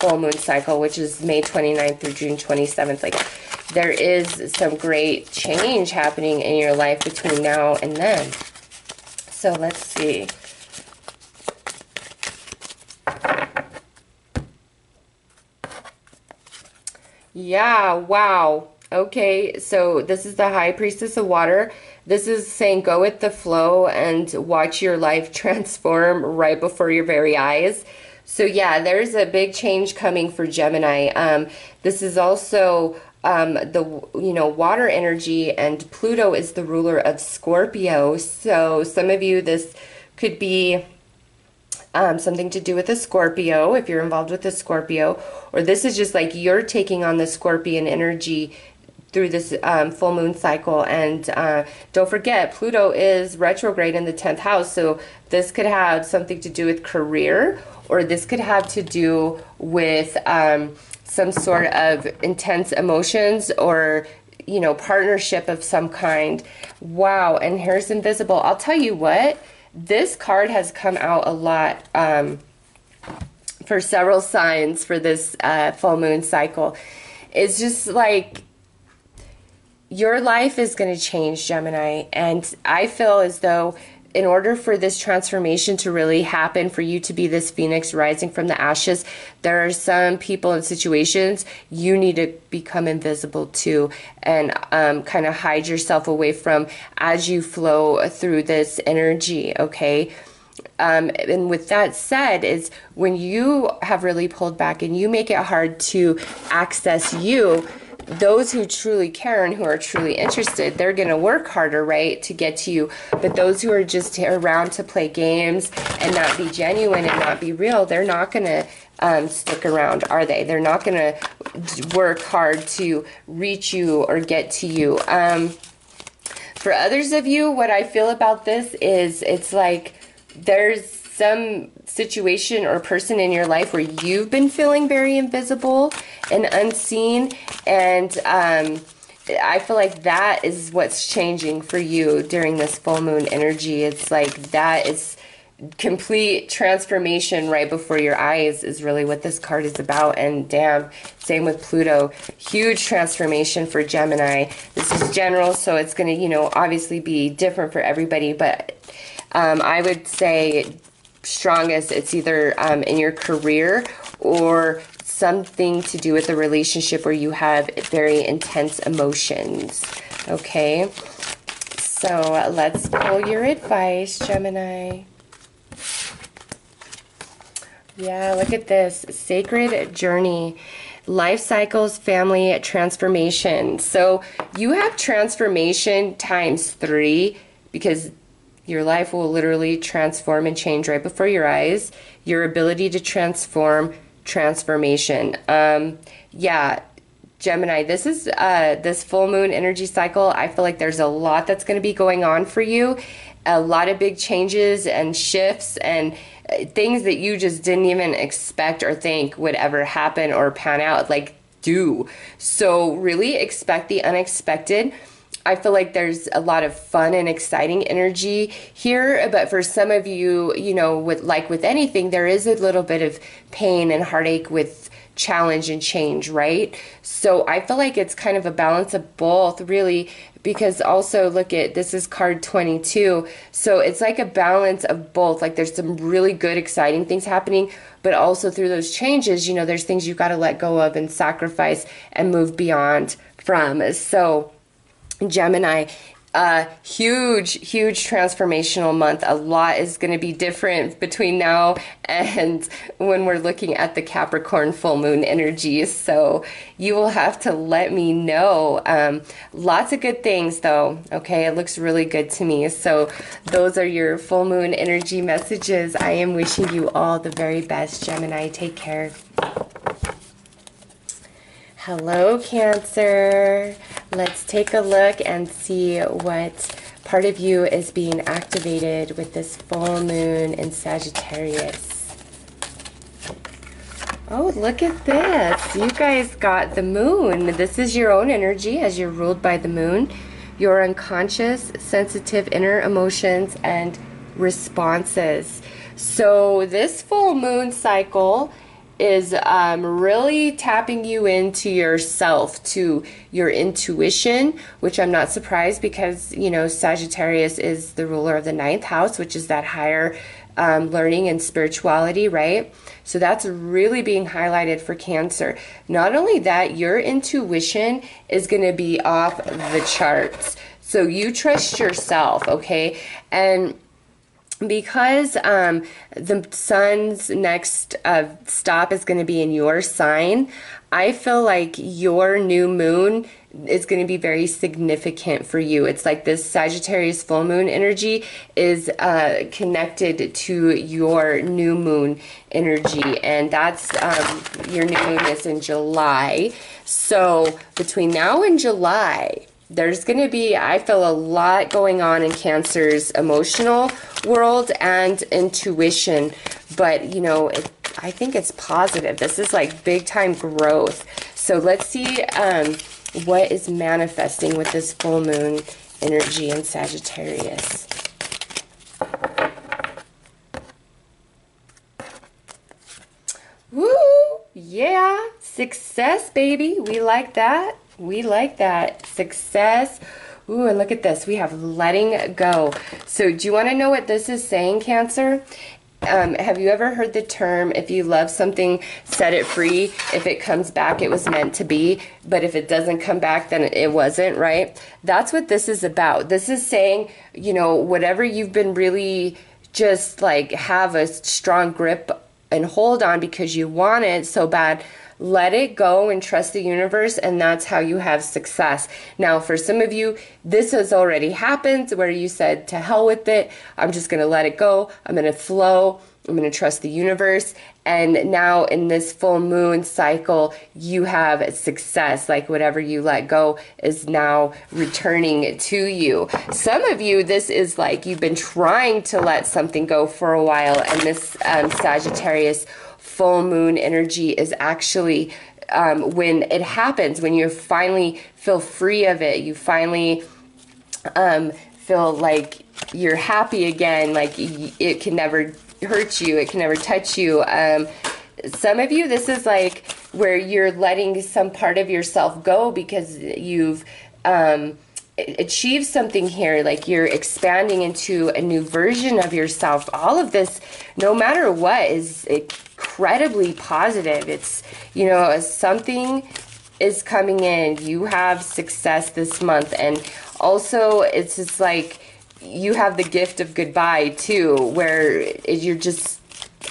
full moon cycle, which is May 29th through June 27th. Like, there is some great change happening in your life between now and then. So let's see. Yeah, wow. Okay, so this is the High Priestess of Water. This is saying go with the flow and watch your life transform right before your very eyes. So yeah, there's a big change coming for Gemini. This is also water energy, and Pluto is the ruler of Scorpio. So some of you, this could be something to do with a Scorpio, if you're involved with a Scorpio, or this is just like you're taking on the Scorpion energy through this full moon cycle. And don't forget, Pluto is retrograde in the 10th house, so this could have something to do with career, or this could have to do with some sort of intense emotions, or, you know, partnership of some kind. Wow, and here's Invisible. I'll tell you what, this card has come out a lot for several signs for this full moon cycle. It's just like your life is going to change, Gemini, and I feel as though in order for this transformation to really happen, for you to be this phoenix rising from the ashes, there are some people and situations you need to become invisible to, and kind of hide yourself away from as you flow through this energy, okay? And with that said, is when you have really pulled back and you make it hard to access you, those who truly care and who are truly interested, they're going to work harder, right, to get to you. But those who are just around to play games and not be genuine and not be real, they're not going to stick around, are they? They're not going to work hard to reach you or get to you. For others of you, what I feel about this is it's like there's some situation or person in your life where you've been feeling very invisible and unseen, and I feel like that is what's changing for you during this full moon energy. It's like that is complete transformation right before your eyes is really what this card is about. And damn, same with Pluto, huge transformation for Gemini. This is general, so it's going to, you know, obviously be different for everybody, but I would say strongest, it's either in your career or something to do with a relationship where you have very intense emotions. Okay, so let's pull your advice, Gemini. Yeah, look at this, Sacred Journey, life cycles, family transformation. So you have transformation ×3, because your life will literally transform and change right before your eyes. Your ability to transform, transformation. Yeah, Gemini, this is this full moon energy cycle. I feel like there's a lot that's going to be going on for you. A lot of big changes and shifts and things that you just didn't even expect or think would ever happen or pan out. Like, do. So really expect the unexpected. I feel like there's a lot of fun and exciting energy here, but for some of you, you know, with anything, there is a little bit of pain and heartache with challenge and change, right? So I feel like it's kind of a balance of both, really, because also look at, this is card 22, so it's like a balance of both. Like, there's some really good, exciting things happening, but also through those changes, you know, there's things you've got to let go of and sacrifice and move beyond from. So Gemini, huge, huge transformational month. A lot is going to be different between now and when we're looking at the Capricorn full moon energy. So you will have to let me know. Lots of good things, though. Okay, it looks really good to me. So those are your full moon energy messages. I am wishing you all the very best, Gemini. Take care. Hello, Cancer. Let's take a look and see what part of you is being activated with this full moon in Sagittarius. Oh, look at this. You guys got the moon. This is your own energy as you're ruled by the moon. Your unconscious, sensitive inner emotions and responses. So this full moon cycle is really tapping you into yourself, to your intuition, which I'm not surprised because, you know, Sagittarius is the ruler of the 9th house, which is that higher learning and spirituality, right? So that's really being highlighted for Cancer. Not only that, your intuition is going to be off the charts. So you trust yourself, okay? And because the sun's next stop is going to be in your sign, I feel like your new moon is going to be very significant for you. It's like this Sagittarius full moon energy is connected to your new moon energy, and that's your new moon is in July. So between now and July, there's going to be, I feel, a lot going on in Cancer's emotional world and intuition. But, you know, I think it's positive. This is like big time growth. So let's see what is manifesting with this full moon energy in Sagittarius. Woo! Yeah! Success, baby! We like that. We like that. Success. Ooh, and look at this. We have letting go. So do you want to know what this is saying, Cancer? Have you ever heard the term, if you love something, set it free? If it comes back, it was meant to be. But if it doesn't come back, then it wasn't, right? That's what this is about. This is saying, you know, whatever you've been really just like have a strong grip and hold on because you want it so bad, let it go and trust the universe, and that's how you have success. Now, for some of you, this has already happened where you said, to hell with it. I'm just going to let it go. I'm going to flow. I'm going to trust the universe. And now in this full moon cycle, you have success. Like whatever you let go is now returning to you. Some of you, this is like you've been trying to let something go for a while, and this Sagittarius full moon energy is actually when it happens, when you finally feel free of it, you finally feel like you're happy again, like it can never hurt you, it can never touch you. Some of you, this is like where you're letting some part of yourself go because you've achieve something here, like you're expanding into a new version of yourself. All of this, no matter what, is incredibly positive. It's, you know, something is coming in. You have success this month, and also it's just like you have the gift of goodbye too, where you're just,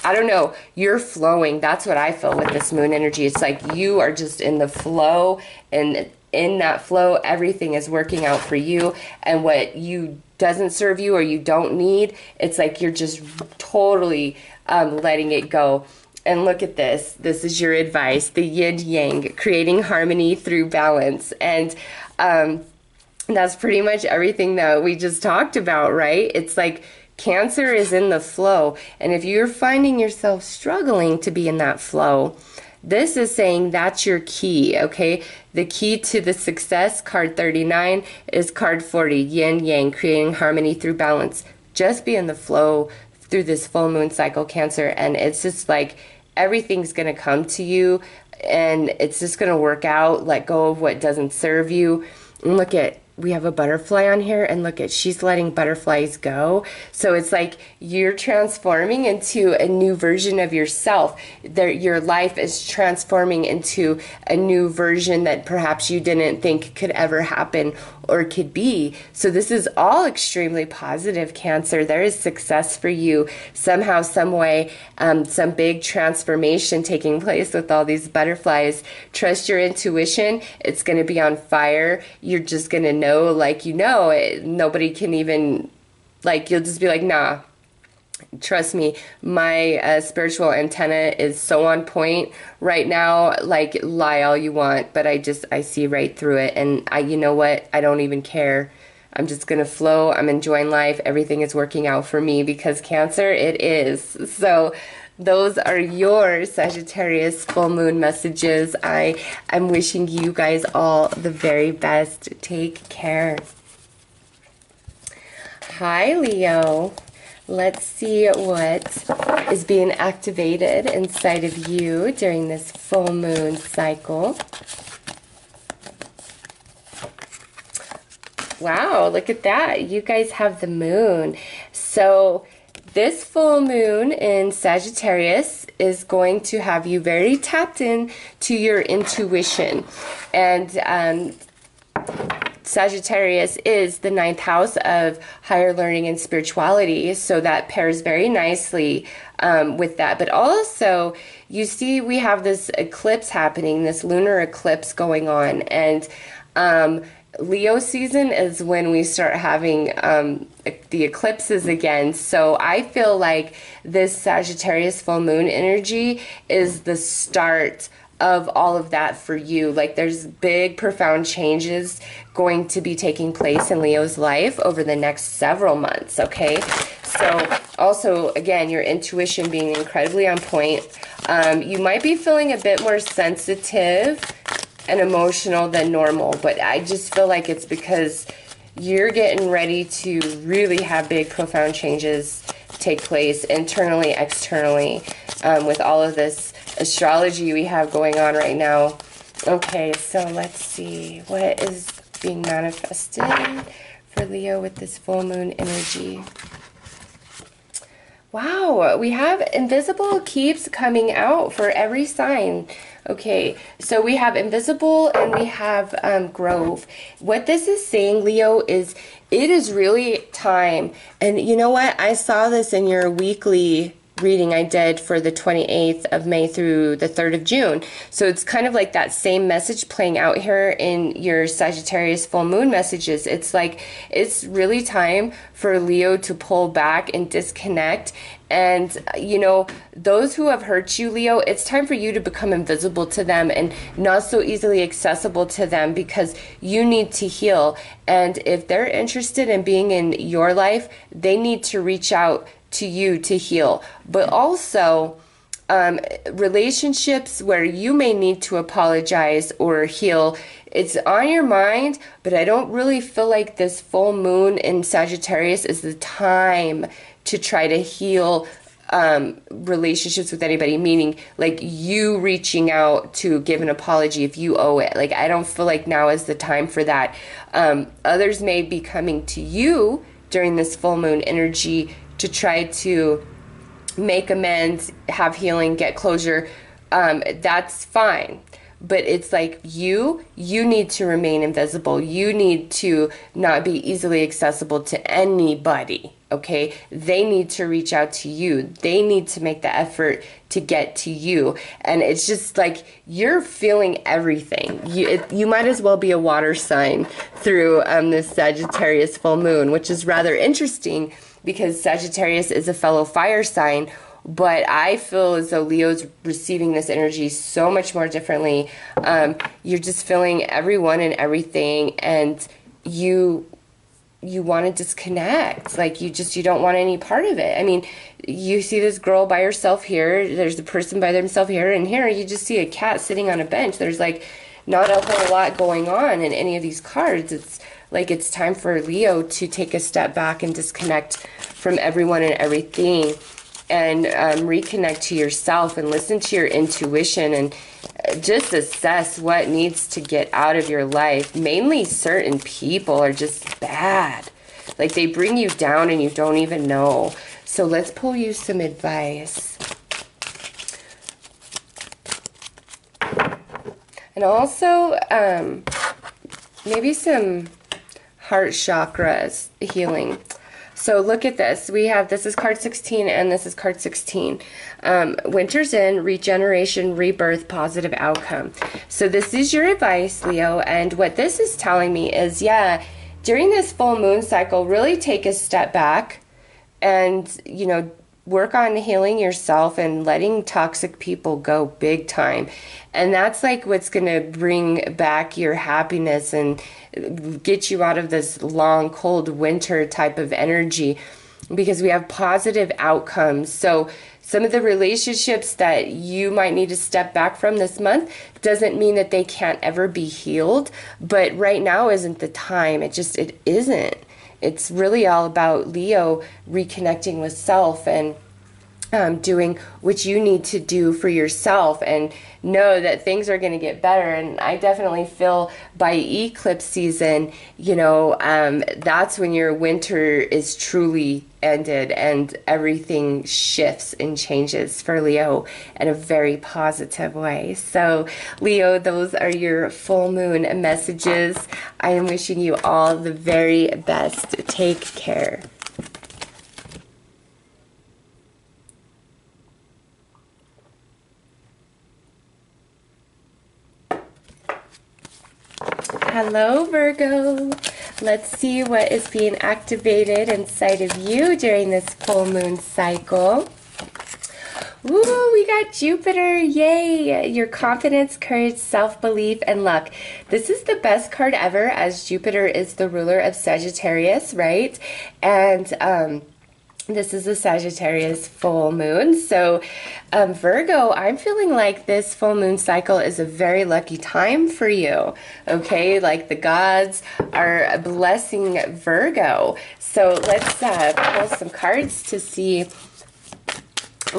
I don't know, you're flowing. That's what I feel with this moon energy. It's like you are just in the flow, and in that flow, everything is working out for you, and what you doesn't serve you or you don't need, it's like you're just totally letting it go. And look at this. This is your advice, the yin yang, creating harmony through balance. And that's pretty much everything that we just talked about, right? It's like Cancer is in the flow, and if you're finding yourself struggling to be in that flow, this is saying that's your key, okay? The key to the success, card 39, is card 40, yin yang, creating harmony through balance. Just be in the flow through this full moon cycle, Cancer, and it's just like everything's gonna come to you, and it's just gonna work out. Let go of what doesn't serve you. And look at, we have a butterfly on here, and look at, she's letting butterflies go. So it's like you're transforming into a new version of yourself. Your life is transforming into a new version that perhaps you didn't think could ever happen or could be. So this is all extremely positive, Cancer. There is success for you somehow, some way, some big transformation taking place with all these butterflies. Trust your intuition. It's going to be on fire. You're just going to know. Like, you know, nobody can even, like, you'll just be like, nah, trust me, my spiritual antenna is so on point right now. Like, lie all you want, but I see right through it, and you know what, I don't even care. I'm just gonna flow. I'm enjoying life. Everything is working out for me because Cancer, it is. So Those are your Sagittarius full moon messages. I am wishing you guys all the very best. Take care. Hi, Leo. Let's see what is being activated inside of you during this full moon cycle. Wow, look at that. You guys have the moon. So this full moon in Sagittarius is going to have you very tapped in to your intuition. And Sagittarius is the 9th house of higher learning and spirituality, so that pairs very nicely with that. But also, you see we have this eclipse happening, this lunar eclipse going on, and Leo season is when we start having the eclipses again. So I feel like this Sagittarius full moon energy is the start of all of that for you. Like, there's big, profound changes going to be taking place in Leo's life over the next several months, okay? So also, again, your intuition being incredibly on point. You might be feeling a bit more sensitive and emotional than normal, but I just feel like it's because you're getting ready to really have big, profound changes take place internally, externally, with all of this astrology we have going on right now. Okay, so let's see what is being manifested for Leo with this full moon energy. Wow, we have invisible keeps coming out for every sign. Okay, so we have invisible and we have grove. What this is saying, Leo, is it is really time. And you know what? I saw this in your weekly reading I did for the 28th of May through the 3rd of June. So it's kind of like that same message playing out here in your Sagittarius full moon messages. It's like, it's really time for Leo to pull back and disconnect. And, you know, those who have hurt you, Leo, it's time for you to become invisible to them and not so easily accessible to them, because you need to heal. And if they're interested in being in your life, they need to reach out to you to heal. But also, relationships where you may need to apologize or heal, it's on your mind, but I don't really feel like this full moon in Sagittarius is the time to try to heal relationships with anybody, meaning like you reaching out to give an apology if you owe it. Like, I don't feel like now is the time for that. Others may be coming to you during this full moon energy to try to make amends, have healing, get closure. That's fine. But it's like you need to remain invisible. You need to not be easily accessible to anybody, okay? They need to reach out to you. They need to make the effort to get to you. And it's just like you're feeling everything. You might as well be a water sign through this Sagittarius full moon, which is rather interesting because Sagittarius is a fellow fire sign. But I feel as though Leo's receiving this energy so much more differently. You're just feeling everyone and everything, and you want to disconnect. Like, you don't want any part of it. I mean, you see this girl by herself here. There's a person by themselves here, and here you just see a cat sitting on a bench. There's, like, not a whole lot going on in any of these cards. It's like it's time for Leo to take a step back and disconnect from everyone and everything, and reconnect to yourself and listen to your intuition and just assess what needs to get out of your life. Mainly certain people are just bad. Like, they bring you down and you don't even know. So let's pull you some advice. And also maybe some heart chakras healing. So look at this. We have, this is card 16 and this is card 16. Winter's in, regeneration, rebirth, positive outcome. So this is your advice, Leo. And what this is telling me is, yeah, during this full moon cycle, really take a step back and, you know, work on healing yourself and letting toxic people go big time. And that's like what's going to bring back your happiness and get you out of this long, cold winter type of energy. because we have positive outcomes. So some of the relationships that you might need to step back from this month doesn't mean that they can't ever be healed, but right now isn't the time. It isn't. It's really all about Leo reconnecting with self and doing what you need to do for yourself, and know that things are going to get better. And I definitely feel by eclipse season, that's when your winter is truly ended and everything shifts and changes for Leo in a very positive way. So Leo, those are your full moon messages. I am wishing you all the very best. Take care. Hello, Virgo. Let's see what is being activated inside of you during this full moon cycle. Ooh, we got Jupiter. Yay! Your confidence, courage, self-belief, and luck. This is the best card ever, as Jupiter is the ruler of Sagittarius, right? And this is the Sagittarius full moon. So Virgo, I'm feeling like this full moon cycle is a very lucky time for you. Okay, like the gods are blessing Virgo. So let's pull some cards to see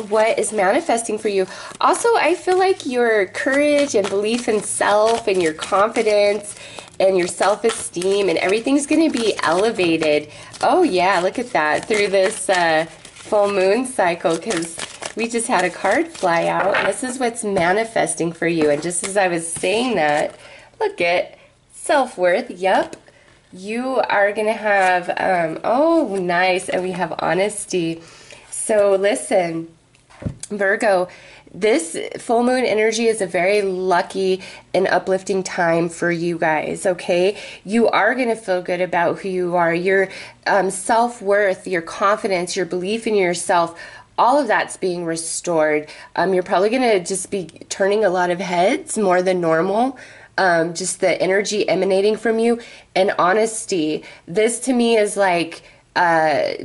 what is manifesting for you. Also, I feel like your courage and belief in self and your confidence and your self-esteem and everything's going to be elevated. Oh yeah, look at that, through this full moon cycle, because we just had a card fly out. This is what's manifesting for you. And just as I was saying that, look at self-worth. Yep, you are going to have, oh nice, and we have honesty. So listen, Virgo, this full moon energy is a very lucky and uplifting time for you guys, okay? You are going to feel good about who you are, your self-worth, your confidence, your belief in yourself. All of that's being restored. You're probably going to just be turning a lot of heads more than normal. Just the energy emanating from you and honesty. This to me is like,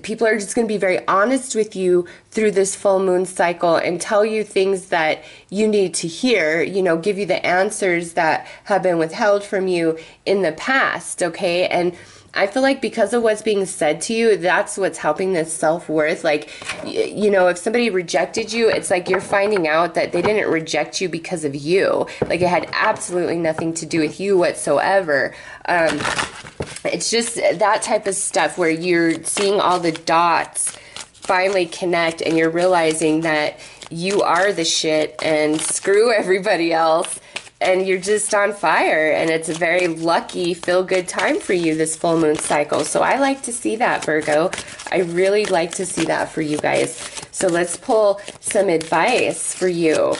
people are just going to be very honest with you through this full moon cycle and tell you things that you need to hear, give you the answers that have been withheld from you in the past, okay? And I feel like because of what's being said to you, that's what's helping this self-worth. Like, if somebody rejected you, it's like you're finding out that they didn't reject you because of you. Like, it had absolutely nothing to do with you whatsoever. It's just that type of stuff where you're seeing all the dots finally connect and you're realizing that you are the shit and screw everybody else, and you're just on fire. And it's a very lucky, feel-good time for you, this full moon cycle. So I like to see that, Virgo. I really like to see that for you guys. So let's pull some advice for you.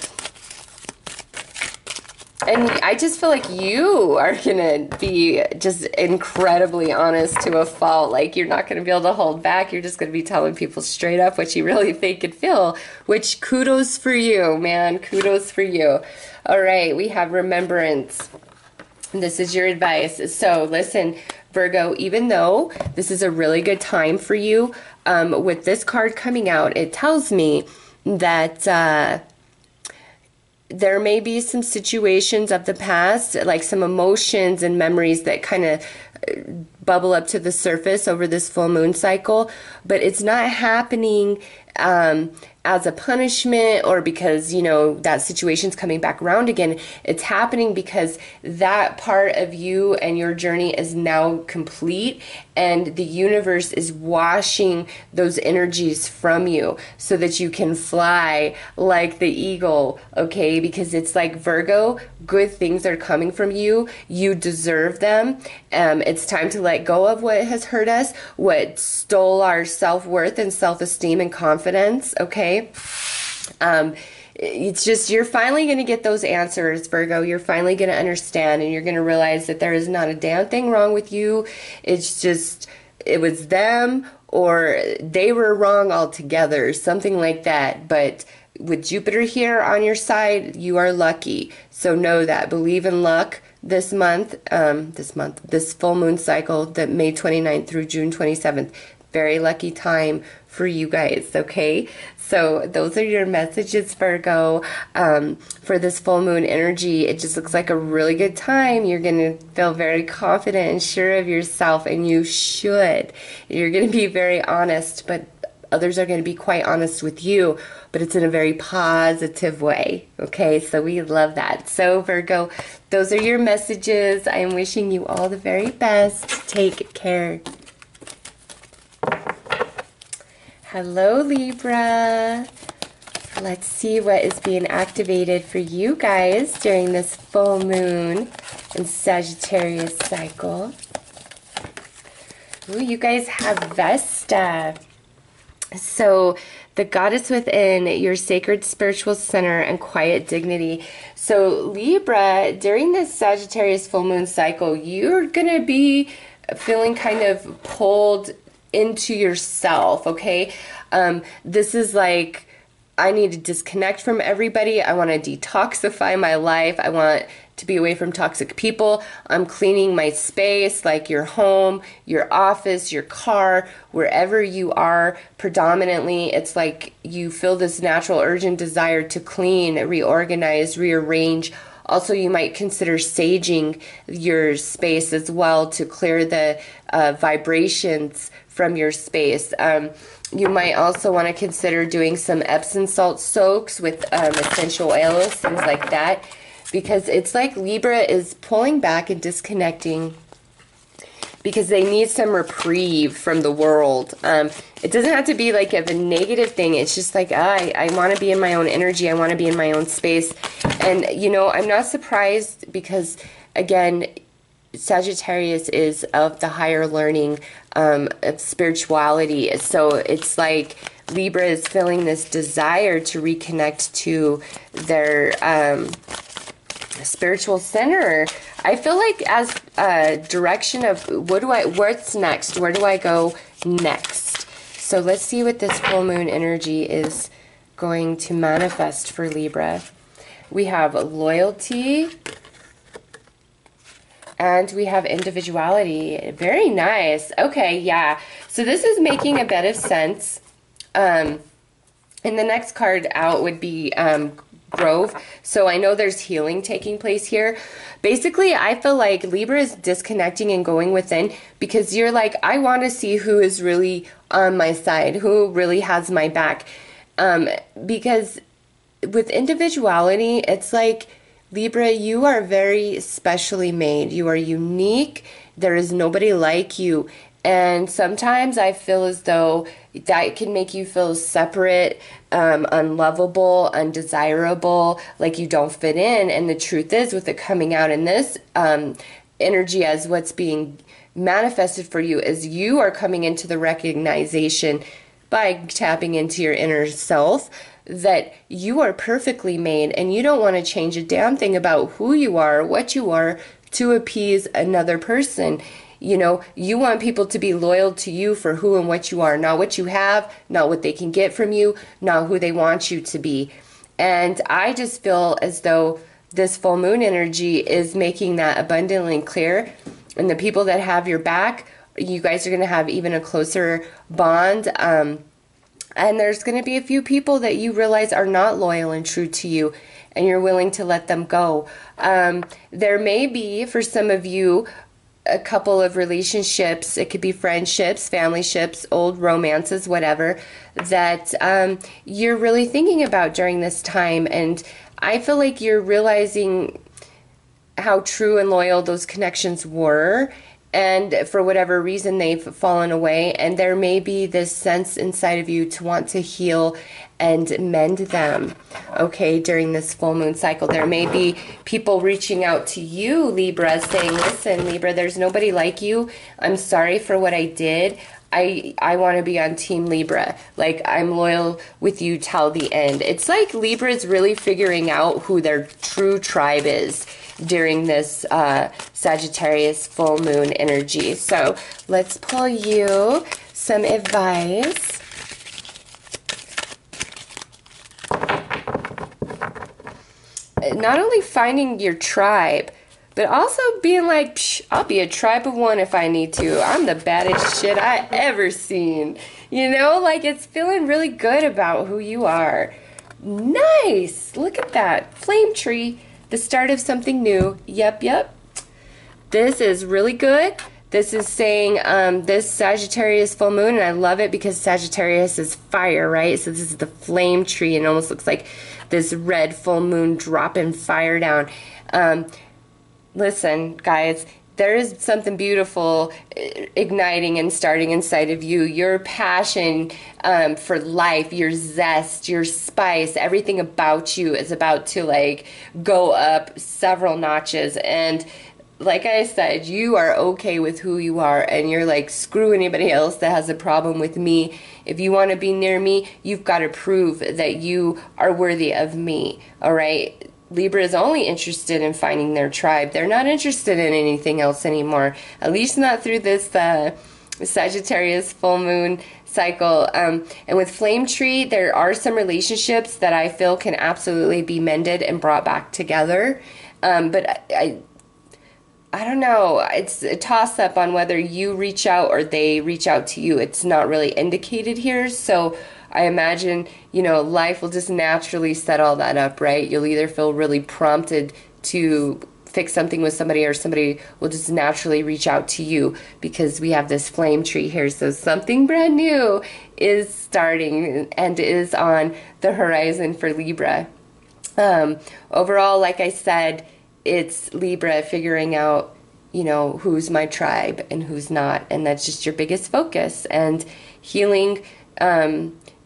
And I just feel like you are going to be just incredibly honest to a fault. Like, you're not going to be able to hold back. You're just going to be telling people straight up what you really think and feel, which kudos for you, man. Kudos for you. All right, we have remembrance. This is your advice. So listen, Virgo, even though this is a really good time for you, with this card coming out, it tells me that... there may be some situations of the past, like some emotions and memories that kind of bubble up to the surface over this full moon cycle, but it's not happening as a punishment or because, that situation's coming back around again. It's happening because that part of you and your journey is now complete, and the universe is washing those energies from you so that you can fly like the eagle, okay? Because it's like, Virgo, good things are coming from you. You deserve them. It's time to let go of what has hurt us, what stole our self-worth and self-esteem and confidence, okay? It's just, you're finally going to get those answers, Virgo. You're finally going to understand, and you're going to realize that there is not a damn thing wrong with you. It's just, it was them, or they were wrong altogether, something like that. But with Jupiter here on your side, you are lucky. So know that. Believe in luck this month, this full moon cycle, that May 29th through June 27th. very lucky time for you guys, okay? So those are your messages, Virgo. For this full moon energy, it just looks like a really good time. You're going to feel very confident and sure of yourself, and you should. You're going to be very honest, but others are going to be quite honest with you, but it's in a very positive way, okay? So we love that. So Virgo, those are your messages. I am wishing you all the very best. Take care. Hello, Libra. Let's see what is being activated for you guys during this full moon and Sagittarius cycle. Ooh, you guys have Vesta. So the goddess within, your sacred spiritual center and quiet dignity. So Libra, during this Sagittarius full moon cycle, you're going to be feeling kind of pulled into yourself, okay? This is like, I need to disconnect from everybody. I want to detoxify my life. I want to be away from toxic people. I'm cleaning my space, like your home, your office, your car, wherever you are predominantly. It's like you feel this natural urgent desire to clean, reorganize, rearrange. Also, you might consider saging your space as well to clear the vibrations from your space. You might also want to consider doing some Epsom salt soaks with essential oils, things like that, because it's like Libra is pulling back and disconnecting because they need some reprieve from the world. It doesn't have to be like a negative thing. It's just like, I want to be in my own energy. I want to be in my own space. And, you know, I'm not surprised because, again, Sagittarius is of the higher learning of spirituality. So it's like Libra is feeling this desire to reconnect to their spiritual center. I feel like as a direction of what's next? Where do I go next? So let's see what this full moon energy is going to manifest for Libra. We have loyalty and we have individuality. Very nice. Okay, yeah. So this is making a bit of sense. And the next card out would be Grove. So I know there's healing taking place here. Basically, I feel like Libra is disconnecting and going within because you're like, I want to see who is really on my side, who really has my back. Because with individuality, it's like, Libra, you are very specially made. You are unique. There is nobody like you. And sometimes I feel as though that can make you feel separate, unlovable, undesirable, like you don't fit in. And the truth is, with it coming out in this energy as what's being manifested for you, is you are coming into the recognition by tapping into your inner self that you are perfectly made and you don't want to change a damn thing about who you are, what you are, to appease another person. You know, you want people to be loyal to you for who and what you are, not what you have, not what they can get from you, not who they want you to be. And I just feel as though this full moon energy is making that abundantly clear. And the people that have your back, you guys are going to have even a closer bond. And there's going to be a few people that you realize are not loyal and true to you, and you're willing to let them go. There may be, for some of you, a couple of relationships, it could be friendships, family ships, old romances, whatever, that you're really thinking about during this time. And I feel like you're realizing how true and loyal those connections were, and for whatever reason they've fallen away. And there may be this sense inside of you to want to heal and mend them, okay, during this full moon cycle. There may be people reaching out to you, Libra, saying, listen, Libra, there's nobody like you. I'm sorry for what I did. I want to be on Team Libra. Like, I'm loyal with you till the end. It's like Libra is really figuring out who their true tribe is during this Sagittarius full moon energy. So let's pull you some advice. Not only finding your tribe, But also being like, psh, I'll be a tribe of one if I need to. I'm the baddest shit I ever seen. You know, like it's feeling really good about who you are. Nice. Look at that. Flame tree. The start of something new. Yep, yep. This is really good. This is saying this Sagittarius full moon, and I love it because Sagittarius is fire, right? So this is the flame tree, and it almost looks like this red full moon dropping fire down. Listen, guys, there is something beautiful igniting and starting inside of you. Your passion for life, your zest, your spice, everything about you is about to like go up several notches. And like I said, you are okay with who you are, and you're like, screw anybody else that has a problem with me. If you want to be near me, you've got to prove that you are worthy of me, all right? Libra is only interested in finding their tribe. They're not interested in anything else anymore, at least not through this Sagittarius full moon cycle. And with flame tree, there are some relationships that I feel can absolutely be mended and brought back together. But I don't know. It's a toss-up on whether you reach out or they reach out to you. It's not really indicated here, so I imagine, you know, life will just naturally set all that up, right? You'll either feel really prompted to fix something with somebody, or somebody will just naturally reach out to you because we have this flame tree here. So something brand new is starting and is on the horizon for Libra. Overall, like I said, it's Libra figuring out, you know, who's my tribe and who's not. And that's just your biggest focus, and healing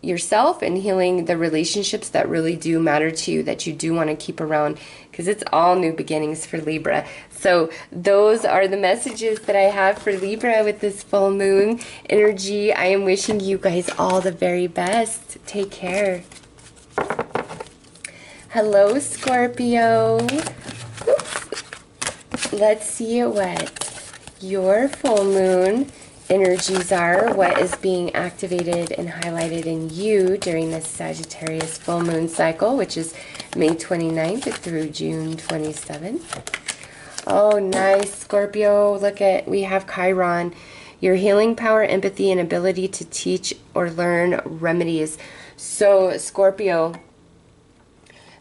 yourself and healing the relationships that really do matter to you, that you do want to keep around, because it's all new beginnings for Libra. So those are the messages that I have for Libra with this full moon energy. I am wishing you guys all the very best. Take care. Hello, Scorpio. Oops. Let's see what your full moon energies are, what is being activated and highlighted in you during this Sagittarius full moon cycle, which is May 29th through June 27th. Oh, nice, Scorpio. Look at, we have Chiron. Your healing power, empathy, and ability to teach or learn remedies. So, Scorpio,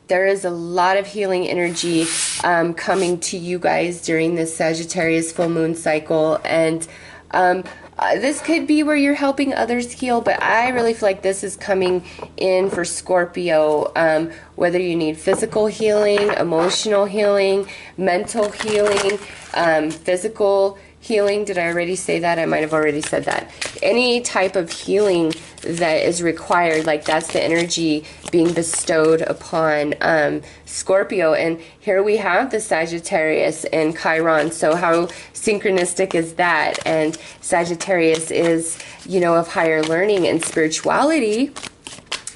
there is a lot of healing energy coming to you guys during this Sagittarius full moon cycle, and this could be where you're helping others heal, but I really feel like this is coming in for Scorpio, whether you need physical healing, emotional healing, mental healing, physical healing. Did I already say that? I might have already said that. Any type of healing that is required, like that's the energy being bestowed upon Scorpio. And here we have the Sagittarius and Chiron. So how synchronistic is that? And Sagittarius is, you know, of higher learning and spirituality.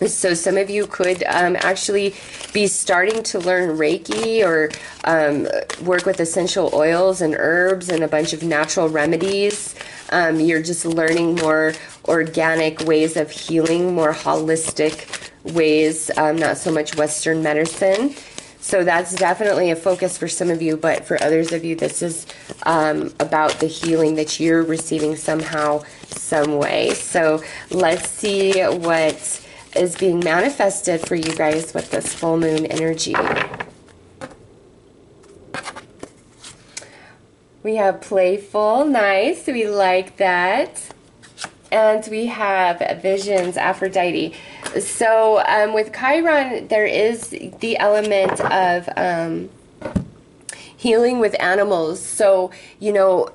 So some of you could actually be starting to learn Reiki, or work with essential oils and herbs and a bunch of natural remedies. You're just learning more organic ways of healing, more holistic ways, not so much Western medicine. So that's definitely a focus for some of you, but for others of you, this is about the healing that you're receiving somehow, some way. So let's see what is being manifested for you guys with this full moon energy. We have playful, nice, we like that. And we have visions, Aphrodite. So with Chiron, there is the element of healing with animals. So, you know,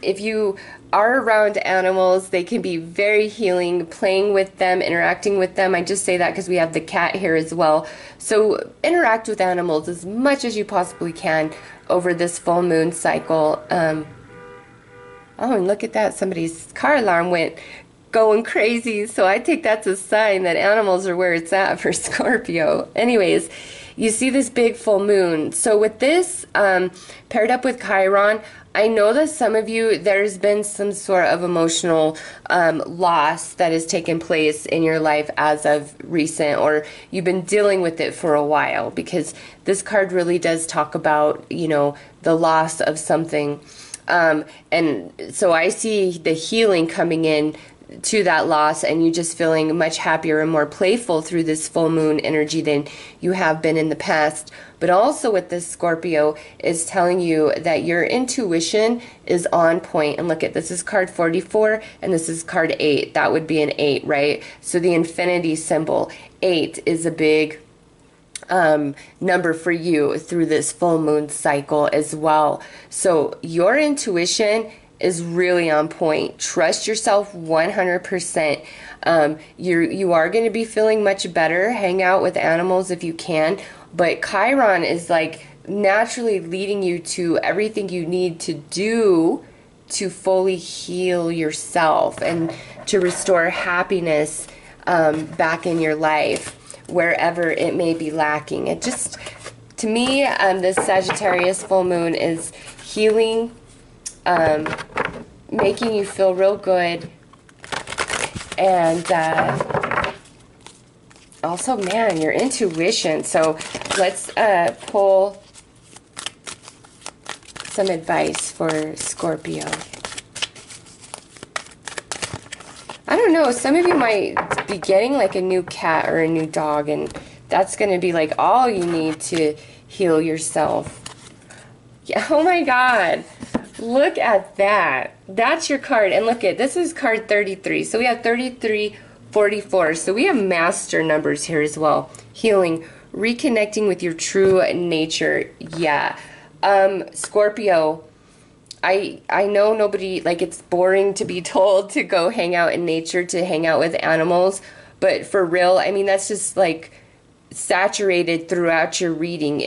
if you are around animals, they can be very healing, playing with them, interacting with them. I just say that because we have the cat here as well. So interact with animals as much as you possibly can over this full moon cycle. Oh, and look at that. Somebody's car alarm went going crazy. So I take that's a sign that animals are where it's at for Scorpio. Anyways, you see this big full moon. So with this paired up with Chiron, I know that some of you, there's been some sort of emotional loss that has taken place in your life as of recent, or you've been dealing with it for a while, because this card really does talk about, you know, the loss of something. And so I see the healing coming in to that loss, and you just feeling much happier and more playful through this full moon energy than you have been in the past. But also with this Scorpio is telling you that your intuition is on point. And look at this, is card 44 and this is card 8. That would be an 8, right? So the infinity symbol, 8, is a big number for you through this full moon cycle as well. So your intuition is really on point. Trust yourself 100%. You are going to be feeling much better. Hang out with animals if you can. But Chiron is like naturally leading you to everything you need to do to fully heal yourself and to restore happiness back in your life, wherever it may be lacking. It just, to me, this Sagittarius full moon is healing, making you feel real good, and also, man, your intuition. So let's pull some advice for Scorpio. I don't know, some of you might be getting like a new cat or a new dog, and that's going to be like all you need to heal yourself. Yeah, oh my God. Look at that. That's your card. And look at, this is card 33. So we have 33, 44. So we have master numbers here as well. Healing, reconnecting with your true nature. Yeah. Scorpio, I know nobody, like, it's boring to be told to go hang out in nature, to hang out with animals. But for real, I mean, that's just like saturated throughout your reading.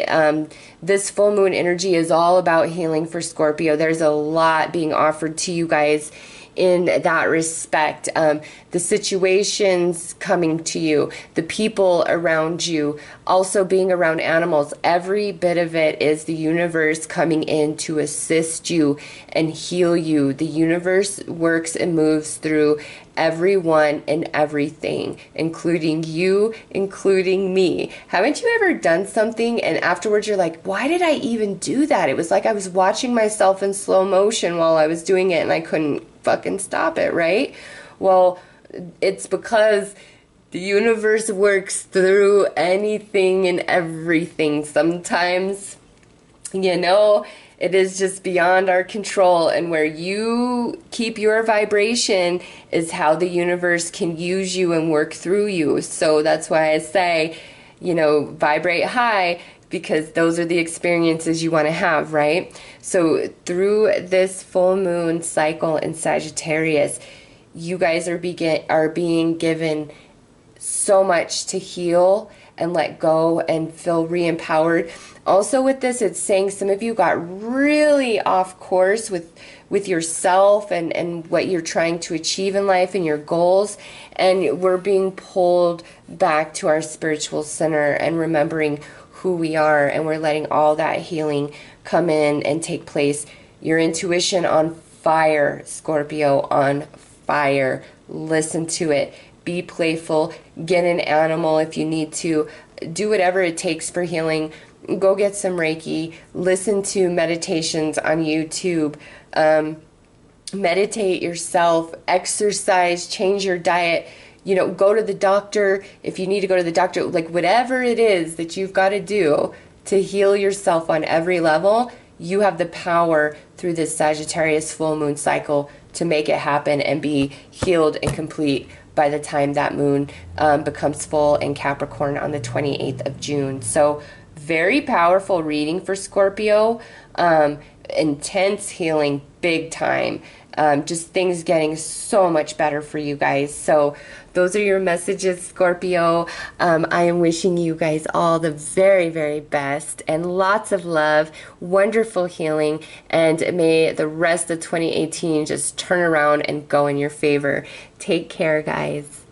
This full moon energy is all about healing for Scorpio. There's a lot being offered to you guys in that respect. The situations coming to you, the people around you, also being around animals, every bit of it is the universe coming in to assist you and heal you. The universe works and moves through everyone and everything, including you, including me. Haven't you ever done something and afterwards you're like, why did I even do that? It was like I was watching myself in slow motion while I was doing it and I couldn't fucking stop it, right? Well, it's because the universe works through anything and everything. Sometimes, you know, it is just beyond our control, and where you keep your vibration is how the universe can use you and work through you. So that's why I say, you know, vibrate high, because those are the experiences you want to have, right? So through this full moon cycle in Sagittarius, you guys are being given so much to heal and let go and feel re-empowered. Also with this, it's saying some of you got really off course with yourself and what you're trying to achieve in life and your goals, and we're being pulled back to our spiritual center and remembering who we are, and we're letting all that healing come in and take place. Your intuition on fire, Scorpio, on fire. Listen to it. Be playful. Get an animal if you need to. Do whatever it takes for healing. Go get some Reiki. Listen to meditations on YouTube. Meditate yourself. Exercise. Change your diet. You know, go to the doctor if you need to go to the doctor. Like, whatever it is that you've got to do to heal yourself on every level, you have the power through this Sagittarius full moon cycle to make it happen and be healed and complete by the time that moon becomes full in Capricorn on the 28th of June. So very powerful reading for Scorpio. Intense healing, big time. Just things getting so much better for you guys. So those are your messages, Scorpio. I am wishing you guys all the very, very best and lots of love, wonderful healing, and may the rest of 2018 just turn around and go in your favor. Take care, guys.